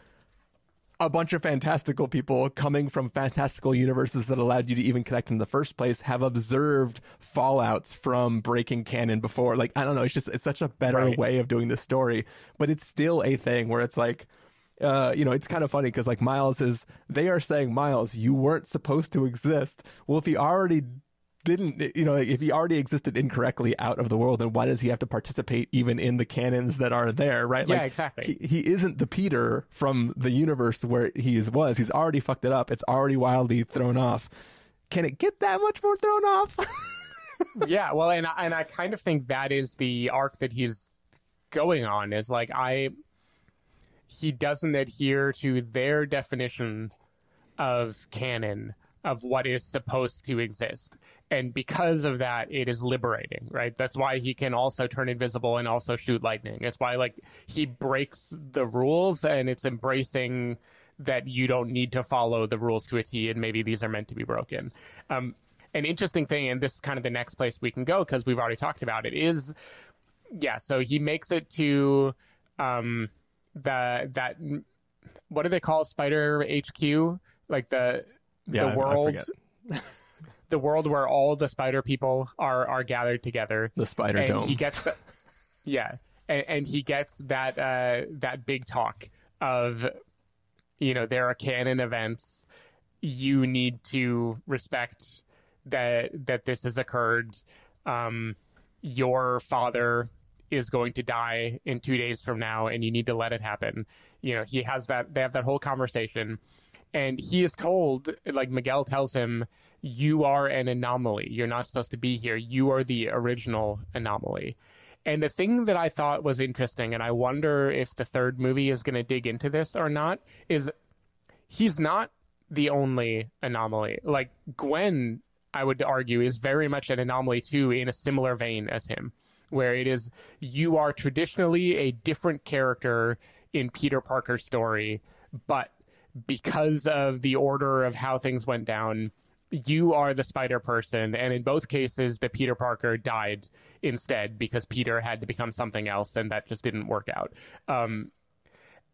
a bunch of fantastical people coming from fantastical universes that allowed you to even connect in the first place have observed fallouts from breaking canon before. Like, I don't know. It's just, it's such a better way of doing this story, but it's still a thing where it's like, you know, it's kind of funny because like Miles is, they are saying, Miles, you weren't supposed to exist. Well, if he already didn't, you know, if he already existed incorrectly out of the world, then why does he have to participate even in the canons that are there, right? Yeah, like, exactly. He isn't the Peter from the universe where he was. He's already fucked it up. It's already wildly thrown off. Can it get that much more thrown off? Yeah, well, and I kind of think that is the arc that he's going on, is like he doesn't adhere to their definition of canon, of what is supposed to exist. And because of that, it is liberating, right? That's why he can also turn invisible and also shoot lightning. It's why, like, he breaks the rules, and it's embracing that you don't need to follow the rules to a T, and maybe these are meant to be broken. An interesting thing, and this is kind of the next place we can go because we've already talked about it, is, yeah, so he makes it to that, what do they call Spider HQ? Like the world... I forget. The world where all the spider people are gathered together. The Spider Dome. He gets he gets that that big talk of, you know, there are canon events. You need to respect that this has occurred. Your father is going to die in 2 days from now, and you need to let it happen. You know, he has that. They have that whole conversation, and he is told, like Miguel tells him, you are an anomaly. You're not supposed to be here. You are the original anomaly. And the thing that I thought was interesting, and I wonder if the third movie is going to dig into this or not, is he's not the only anomaly. Like, Gwen, I would argue, is very much an anomaly too, in a similar vein as him, where it is, you are traditionally a different character in Peter Parker's story, but because of the order of how things went down, you are the spider person, and in both cases, the Peter Parker died instead because Peter had to become something else, and that just didn't work out.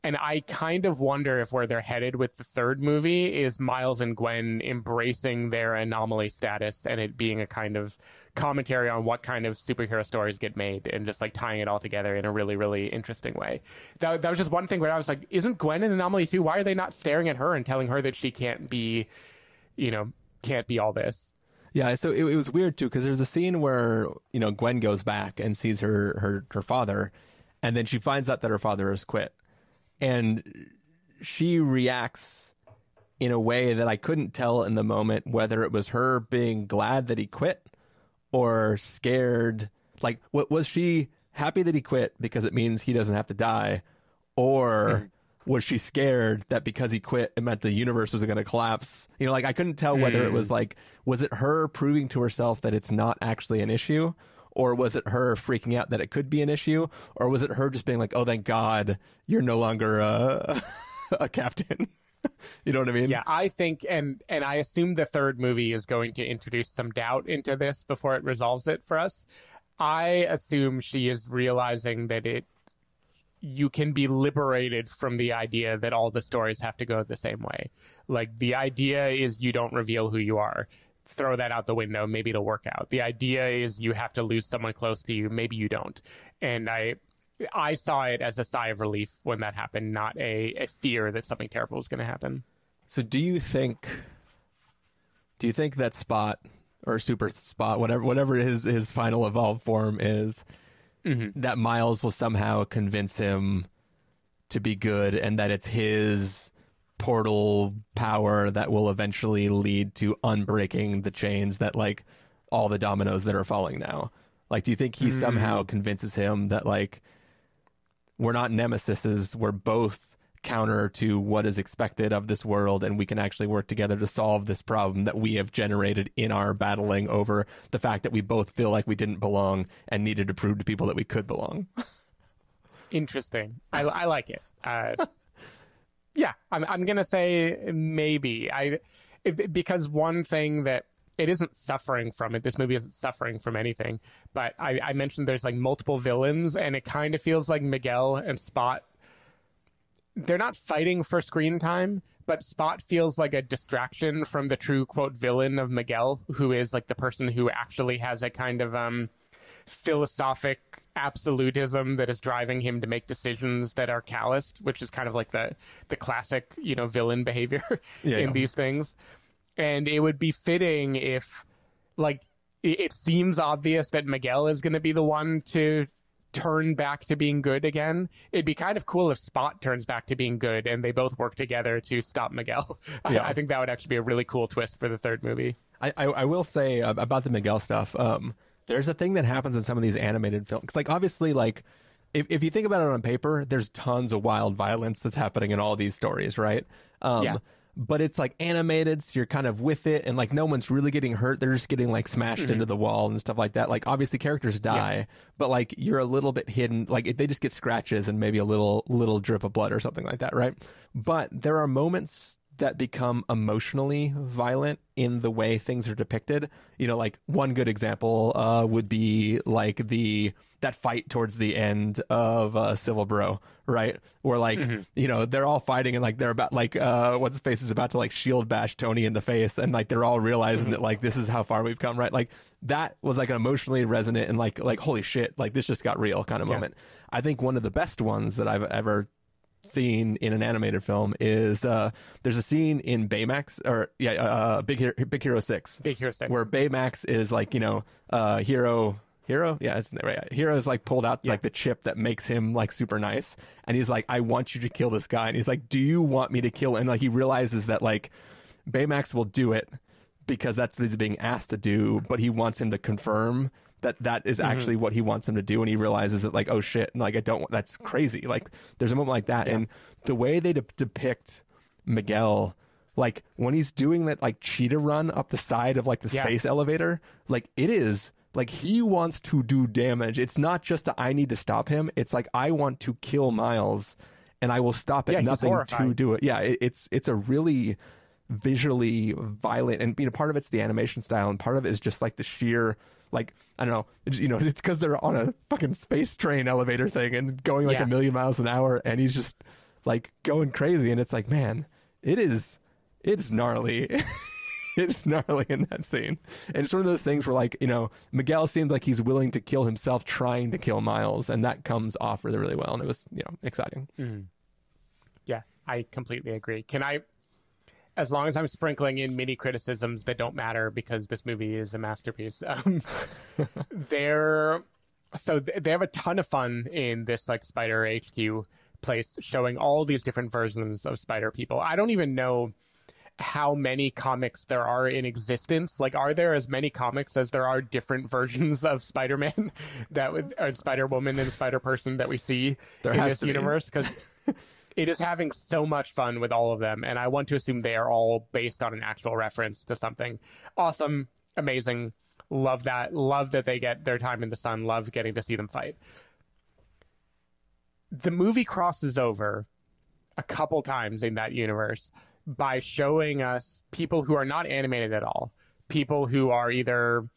And I kind of wonder if where they're headed with the third movie is Miles and Gwen embracing their anomaly status and it being a kind of commentary on what kind of superhero stories get made and just like tying it all together in a really, really interesting way. That was just one thing where I was like, isn't Gwen an anomaly too? Why are they not staring at her and telling her that she can't be, you know, can't be all this? Yeah, so it was weird too, because there's a scene where, you know, Gwen goes back and sees her father, and then she finds out that her father has quit. And she reacts in a way that I couldn't tell in the moment whether it was her being glad that he quit or scared. Like, was she happy that he quit because it means he doesn't have to die? Or was she scared that because he quit, it meant the universe was going to collapse? You know, like, I couldn't tell whether it was like, was it her proving to herself that it's not actually an issue? Or was it her freaking out that it could be an issue? Or was it her just being like, oh, thank God, you're no longer a captain? You know what I mean? Yeah, I think, and I assume the third movie is going to introduce some doubt into this before it resolves it for us. I assume she is realizing that you can be liberated from the idea that all the stories have to go the same way. Like, the idea is you don't reveal who you are. Throw that out the window. Maybe it'll work out. The idea is you have to lose someone close to you. Maybe you don't. And I saw it as a sigh of relief when that happened, not a fear that something terrible was going to happen. So do you think that Spot or Super Spot, whatever his final evolved form is, that Miles will somehow convince him to be good and that it's his portal power that will eventually lead to unbreaking the chains that, like, all the dominoes that are falling now? Like, do you think he somehow convinces him that, like, we're not nemesises, we're both counter to what is expected of this world, and we can actually work together to solve this problem that we have generated in our battling over the fact that we both feel like we didn't belong and needed to prove to people that we could belong? Interesting. I like it. Yeah, I'm going to say maybe. Because one thing that it isn't suffering from it. This movie isn't suffering from anything. But I mentioned there's like multiple villains, and it kind of feels like Miguel and Spot, they're not fighting for screen time, but Spot feels like a distraction from the true, quote, villain of Miguel, who is like the person who actually has a kind of philosophic absolutism that is driving him to make decisions that are calloused, which is kind of like the classic, you know, villain behavior these things. And it would be fitting if, like, it seems obvious that Miguel is going to be the one to turn back to being good again. It'd be kind of cool if Spot turns back to being good and they both work together to stop Miguel. Yeah. I think that would actually be a really cool twist for the third movie. I will say about the Miguel stuff, there's a thing that happens in some of these animated films. Like, obviously, like, if you think about it on paper, there's tons of wild violence that's happening in all these stories, right? But it's, like, animated, so you're kind of with it, and, like, no one's really getting hurt. They're just getting, like, smashed into the wall and stuff like that. Like, obviously, characters die, but, like, you're a little bit hidden. Like, they just get scratches and maybe a little drip of blood or something like that, right? But there are moments that become emotionally violent in the way things are depicted. You know, like, one good example would be like that fight towards the end of Civil Bro, right? Where, like, you know, they're all fighting and, like, they're about, like, what's his face is about to, like, shield bash Tony in the face, and, like, they're all realizing that, like, this is how far we've come, right? Like, that was, like, an emotionally resonant and like holy shit, like, this just got real kind of moment. I think one of the best ones that I've ever scene in an animated film is there's a scene in Baymax or Big Hero 6 where Baymax is, like, you know, Hero is, like, pulled out like the chip that makes him, like, super nice, and he's like, I want you to kill this guy, and he's like, do you want me to kill him? And, like, he realizes that, like, Baymax will do it because that's what he's being asked to do, but he wants him to confirm that is actually what he wants him to do, and he realizes that, like, oh shit, and, like, I don't want, that's crazy. Like, there's a moment like that, and the way they depict Miguel, like, when he's doing that, like, cheetah run up the side of, like, the space elevator, like, it is like he wants to do damage. It's not just that I need to stop him, it's like, I want to kill Miles, and I will stop at nothing to do it. It's a really visually violent, and, you know, part of it's the animation style, and part of it is just, like, the sheer, like, I don't know, you know, it's because they're on a fucking space train elevator thing and going, like, 1 million miles an hour, and he's just like going crazy, and it's like, man, it's gnarly. It's gnarly in that scene. And it's one of those things where, like, you know, Miguel seems like he's willing to kill himself trying to kill Miles, and that comes off really, really well. And it was, you know, exciting. Mm. Yeah, I completely agree. Can I, as long as I'm sprinkling in mini criticisms that don't matter because this movie is a masterpiece, they have a ton of fun in this, like, Spider HQ place showing all these different versions of Spider people. I don't even know how many comics there are in existence. Like, are there as many comics as there are different versions of Spider-Man that would, or Spider-Woman and Spider-Person that we see there in this universe? Because it is having so much fun with all of them, and I want to assume they are all based on an actual reference to something. Awesome, amazing, love that. Love that they get their time in the sun. Love getting to see them fight. The movie crosses over a couple times in that universe by showing us people who are not animated at all, people who are either,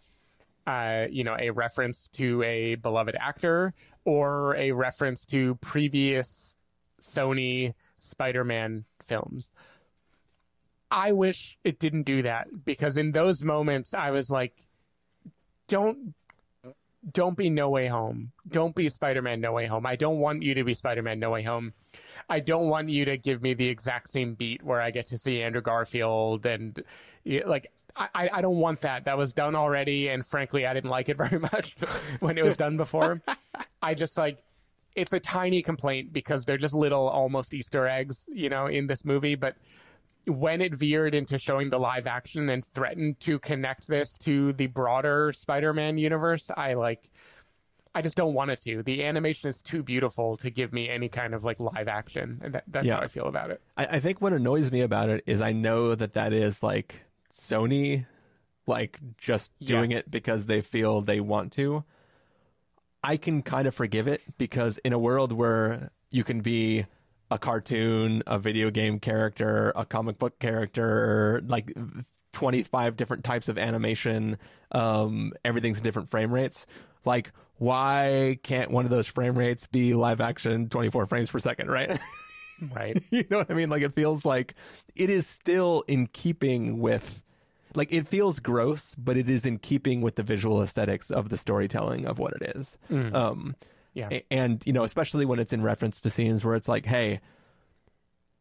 a reference to a beloved actor or a reference to previous Sony Spider-Man films. I wish it didn't do that, because in those moments I was like, don't be No Way Home. Don't be Spider-Man No Way Home. I don't want you to be Spider-Man No Way Home. I don't want you to give me the exact same beat where I get to see Andrew Garfield and, like, I don't want that. That was done already, and frankly, I didn't like it very much when it was done before. I just, like, it's a tiny complaint because they're just little almost Easter eggs, you know, in this movie. But when it veered into showing the live action and threatened to connect this to the broader Spider-Man universe, I just don't want it to. The animation is too beautiful to give me any kind of, like, live action. And that's how I feel about it. I think what annoys me about it is I know that is, like, Sony, like, just doing it because they feel they want to. I can kind of forgive it, because in a world where you can be a cartoon, a video game character, a comic book character, like 25 different types of animation, everything's different frame rates. Like, why can't one of those frame rates be live action 24 frames per second, right? Right. You know what I mean? Like, it feels like it is still in keeping with, like, it feels gross, but it is in keeping with the visual aesthetics of the storytelling of what it is. Mm. Yeah. And, you know, especially when it's in reference to scenes where it's like, hey,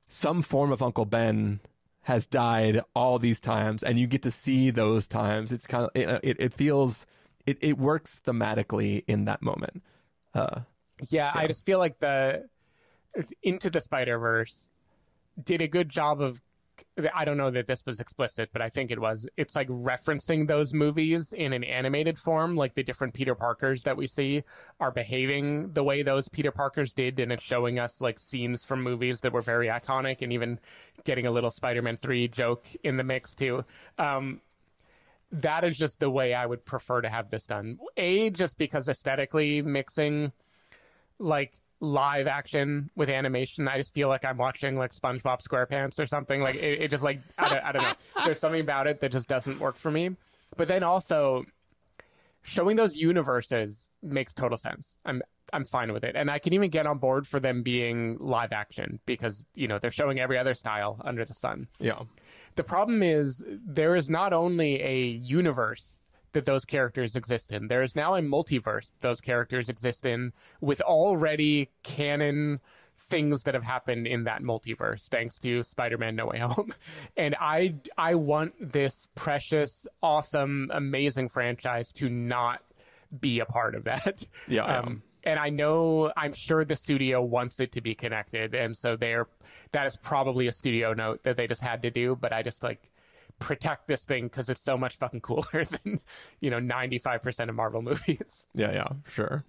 some form of Uncle Ben has died all these times, and you get to see those times. It's kind of, it feels, it works thematically in that moment. I just feel like the Into the Spider-Verse did a good job of, I don't know that this was explicit, but I think it was. It's like referencing those movies in an animated form, like the different Peter Parkers that we see are behaving the way those Peter Parkers did, and it's showing us, like, scenes from movies that were very iconic, and even getting a little Spider-Man 3 joke in the mix too. That is just the way I would prefer to have this done. A, just because aesthetically mixing, like, live action with animation, I just feel like I'm watching, like, SpongeBob SquarePants or something. Like, it just, like, I don't know. There's something about it that just doesn't work for me. But then also showing those universes makes total sense. I'm fine with it, and I can even get on board for them being live action because, you know, they're showing every other style under the sun. Yeah. The problem is there is not only a universe that those characters exist in. There is now a multiverse those characters exist in, with already canon things that have happened in that multiverse, thanks to Spider-Man No Way Home. And I want this precious, awesome, amazing franchise to not be a part of that. Yeah. And I know, I'm sure the studio wants it to be connected, and so that is probably a studio note that they just had to do, but I just, like, protect this thing because it's so much fucking cooler than, you know, 95% of Marvel movies. Yeah, sure.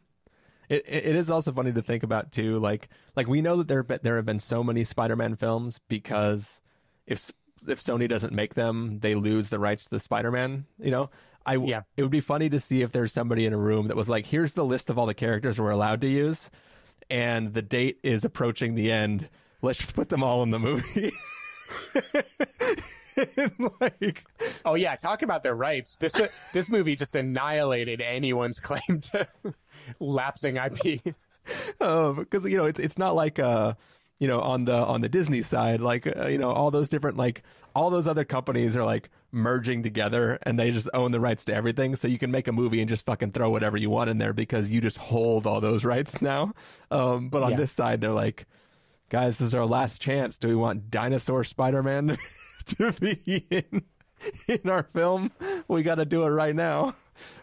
It is also funny to think about too, like we know that there have been so many Spider-Man films because if Sony doesn't make them, they lose the rights to the Spider-Man, you know. It would be funny to see if there's somebody in a room that was like, here's the list of all the characters we're allowed to use, and the date is approaching the end, let's just put them all in the movie. Like, oh yeah, talk about their rights. This movie just annihilated anyone's claim to lapsing IP. Because, you know, it's not like you know, on the Disney side, like, you know, all those different, like, all those other companies are like merging together and they just own the rights to everything. So you can make a movie and just fucking throw whatever you want in there because you just hold all those rights now. But on this side, they're like, guys, this is our last chance. Do we want Dinosaur Spider-Man to be in our film? We got to do it right now.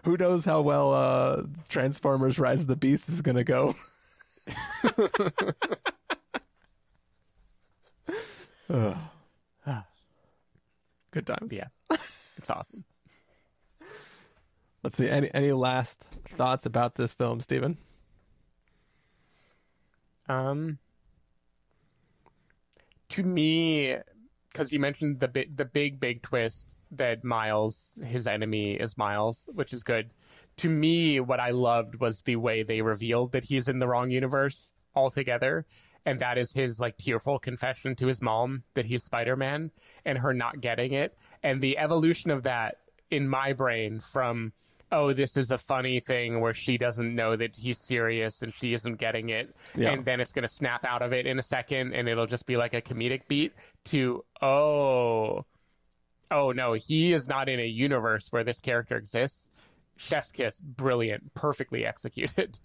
Who knows how well Transformers Rise of the Beast is going to go? Good times. Yeah. It's awesome. Let's see. Any last thoughts about this film, Stephen? To me, because you mentioned the big twist that Miles, his enemy, is Miles, which is good. To me, what I loved was the way they revealed that he's in the wrong universe altogether. And that is his, like, tearful confession to his mom that he's Spider-Man and her not getting it. And the evolution of that in my brain from, oh, this is a funny thing where she doesn't know that he's serious and she isn't getting it. Yeah. And then it's going to snap out of it in a second and it'll just be like a comedic beat to, oh, no, he is not in a universe where this character exists. Chef's kiss. Brilliant. Perfectly executed.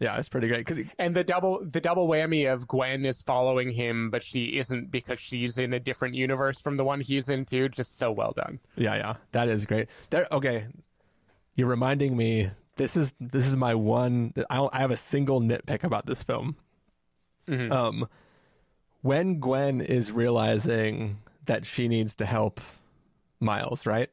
Yeah, it's pretty great. And the double whammy of Gwen is following him, but she isn't because she's in a different universe from the one he's into. Just so well done. Yeah, that is great. There. Okay, you're reminding me. This is my one. I have a single nitpick about this film. Mm-hmm. When Gwen is realizing that she needs to help Miles, right?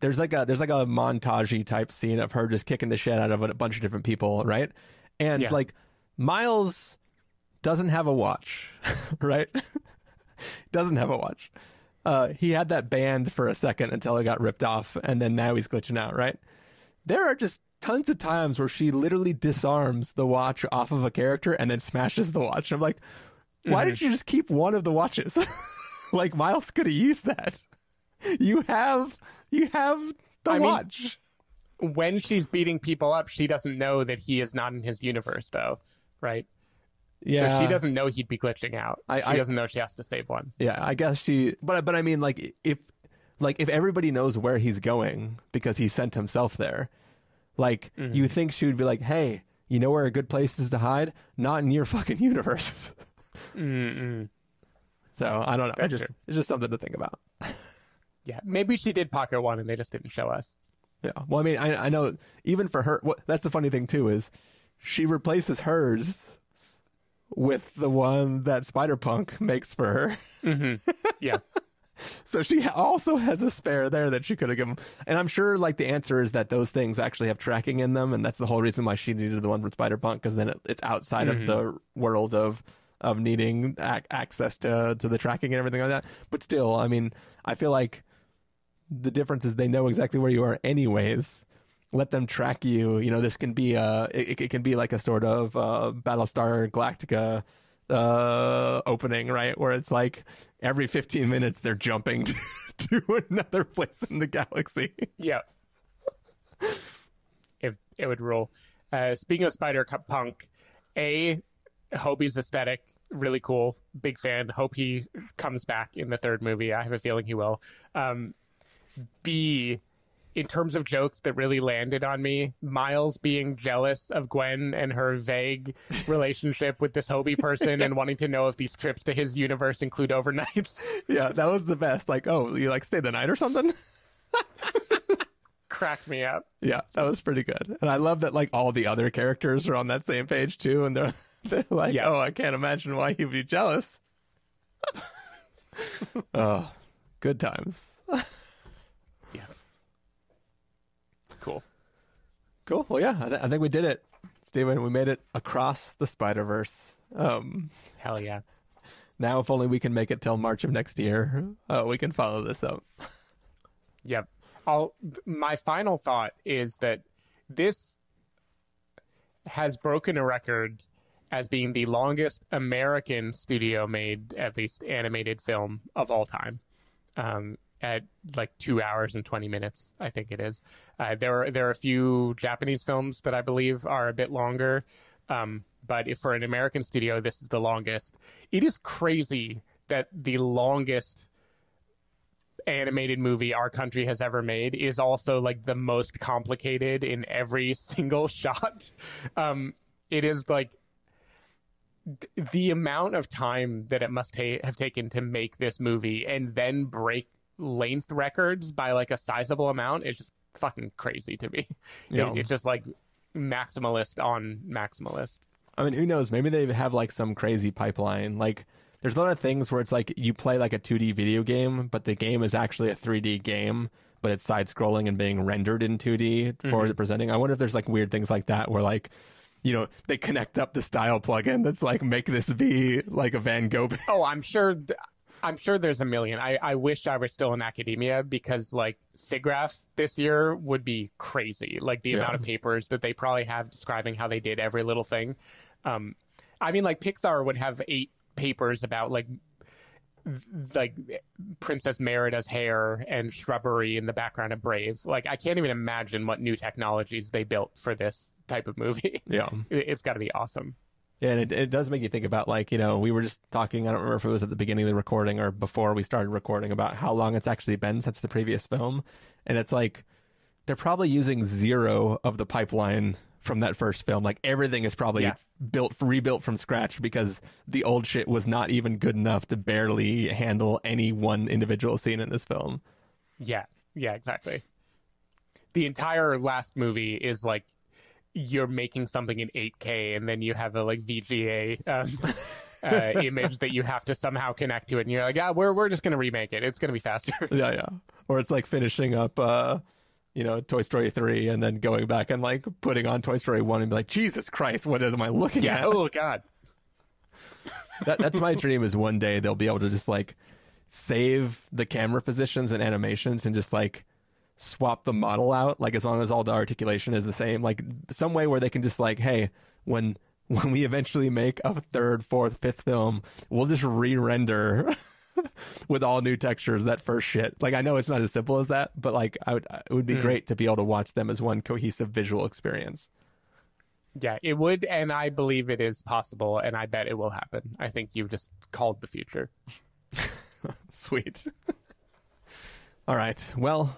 There's like a montage-y type scene of her just kicking the shit out of a bunch of different people, right? And like Miles doesn't have a watch, right? Doesn't have a watch. He had that band for a second until it got ripped off. And then now he's glitching out, right? There are just tons of times where she literally disarms the watch off of a character and then smashes the watch. I'm like, why did you just keep one of the watches? Like Miles could have used that. You have the watch. When she's beating people up, she doesn't know that he is not in his universe, though, right? Yeah. So she doesn't know he'd be glitching out. She doesn't know she has to save one. Yeah, I guess she... But I mean, like, if everybody knows where he's going because he sent himself there, like, you think she would be like, hey, you know where a good place is to hide? Not in your fucking universe. So, I don't know. It's just something to think about. Yeah, maybe she did pocket one and they just didn't show us. Yeah. Well, I mean, I know even for her, that's the funny thing too, is she replaces hers with the one that Spider-Punk makes for her. Yeah. So she also has a spare there that she could have given. And I'm sure like the answer is that those things actually have tracking in them. And that's the whole reason why she needed the one with Spider-Punk, because then it's outside of the world of needing access to the tracking and everything like that. But still, I mean, I feel like the difference is they know exactly where you are anyways. Let them track you. You know, this can be it can be like a sort of Battlestar Galactica opening, right? Where it's like every 15 minutes they're jumping to another place in the galaxy. Yeah. It would rule. Speaking of Spider-Punk, Hobie's aesthetic, really cool. Big fan. Hope he comes back in the third movie. I have a feeling he will. B, in terms of jokes that really landed on me, Miles being jealous of Gwen and her vague relationship with this Hobie person and wanting to know if these trips to his universe include overnights. Yeah, that was the best. Like, oh, you like stay the night or something? Cracked me up. Yeah, that was pretty good. And I love that like all the other characters are on that same page too, and they're like, oh, I can't imagine why he would be jealous. Oh, good times. Cool. Well, yeah, I think we did it, Steven. We made it across the Spider-Verse. Hell yeah. Now, if only we can make it till March of next year, we can follow this up. Yep. My final thought is that this has broken a record as being the longest American studio-made, at least animated film of all time. At like 2 hours and 20 minutes, I think it is. There are a few Japanese films that I believe are a bit longer, But if for an American studio, this is the longest. It is crazy that the longest animated movie our country has ever made is also like the most complicated in every single shot. It is like the amount of time that it must have taken to make this movie and then break length records by like a sizable amount. It's just fucking crazy to me. Yeah. It's just like maximalist on maximalist. I mean, who knows? Maybe they have like some crazy pipeline. Like, there's a lot of things where it's like you play like a 2D video game, but the game is actually a 3D game, but it's side-scrolling and being rendered in 2D for the presenting. I wonder if there's like weird things like that where like, you know, they connect up the style plugin that's like, make this be like a Van Gogh. Oh, I'm sure there's a million. I wish I were still in academia, because like SIGGRAPH this year would be crazy. Like the amount of papers that they probably have describing how they did every little thing. I mean, like Pixar would have 8 papers about like Princess Merida's hair and shrubbery in the background of Brave. Like, I can't even imagine what new technologies they built for this type of movie. Yeah. It's got to be awesome. Yeah, and it does make you think about, like, you know, we were just talking, I don't remember if it was at the beginning of the recording or before we started recording, about how long it's actually been since the previous film. And it's like, they're probably using zero of the pipeline from that first film. Like, everything is probably rebuilt from scratch, because the old shit was not even good enough to barely handle any one individual scene in this film. Yeah, exactly. The entire last movie is like, you're making something in 8K and then you have a like VGA image that you have to somehow connect to it, and you're like, we're just gonna remake it, it's gonna be faster. Yeah, or it's like finishing up you know, Toy Story 3 and then going back and like putting on Toy Story 1 and be like, Jesus Christ, what am I looking at? Oh god. That's my dream, is one day they'll be able to just like save the camera positions and animations and just like swap the model out, like as long as all the articulation is the same, like some way where they can just like, hey, when we eventually make a 3rd, 4th, 5th film, we'll just re-render with all new textures that first shit. Like, I know it's not as simple as that, but like it would be great to be able to watch them as one cohesive visual experience. Yeah, it would, and I believe it is possible, and I bet it will happen. I think you've just called the future. Sweet. All right, well,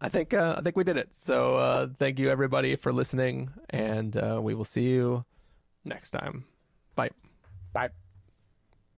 I think we did it. So thank you, everybody, for listening, and we will see you next time. Bye. Bye.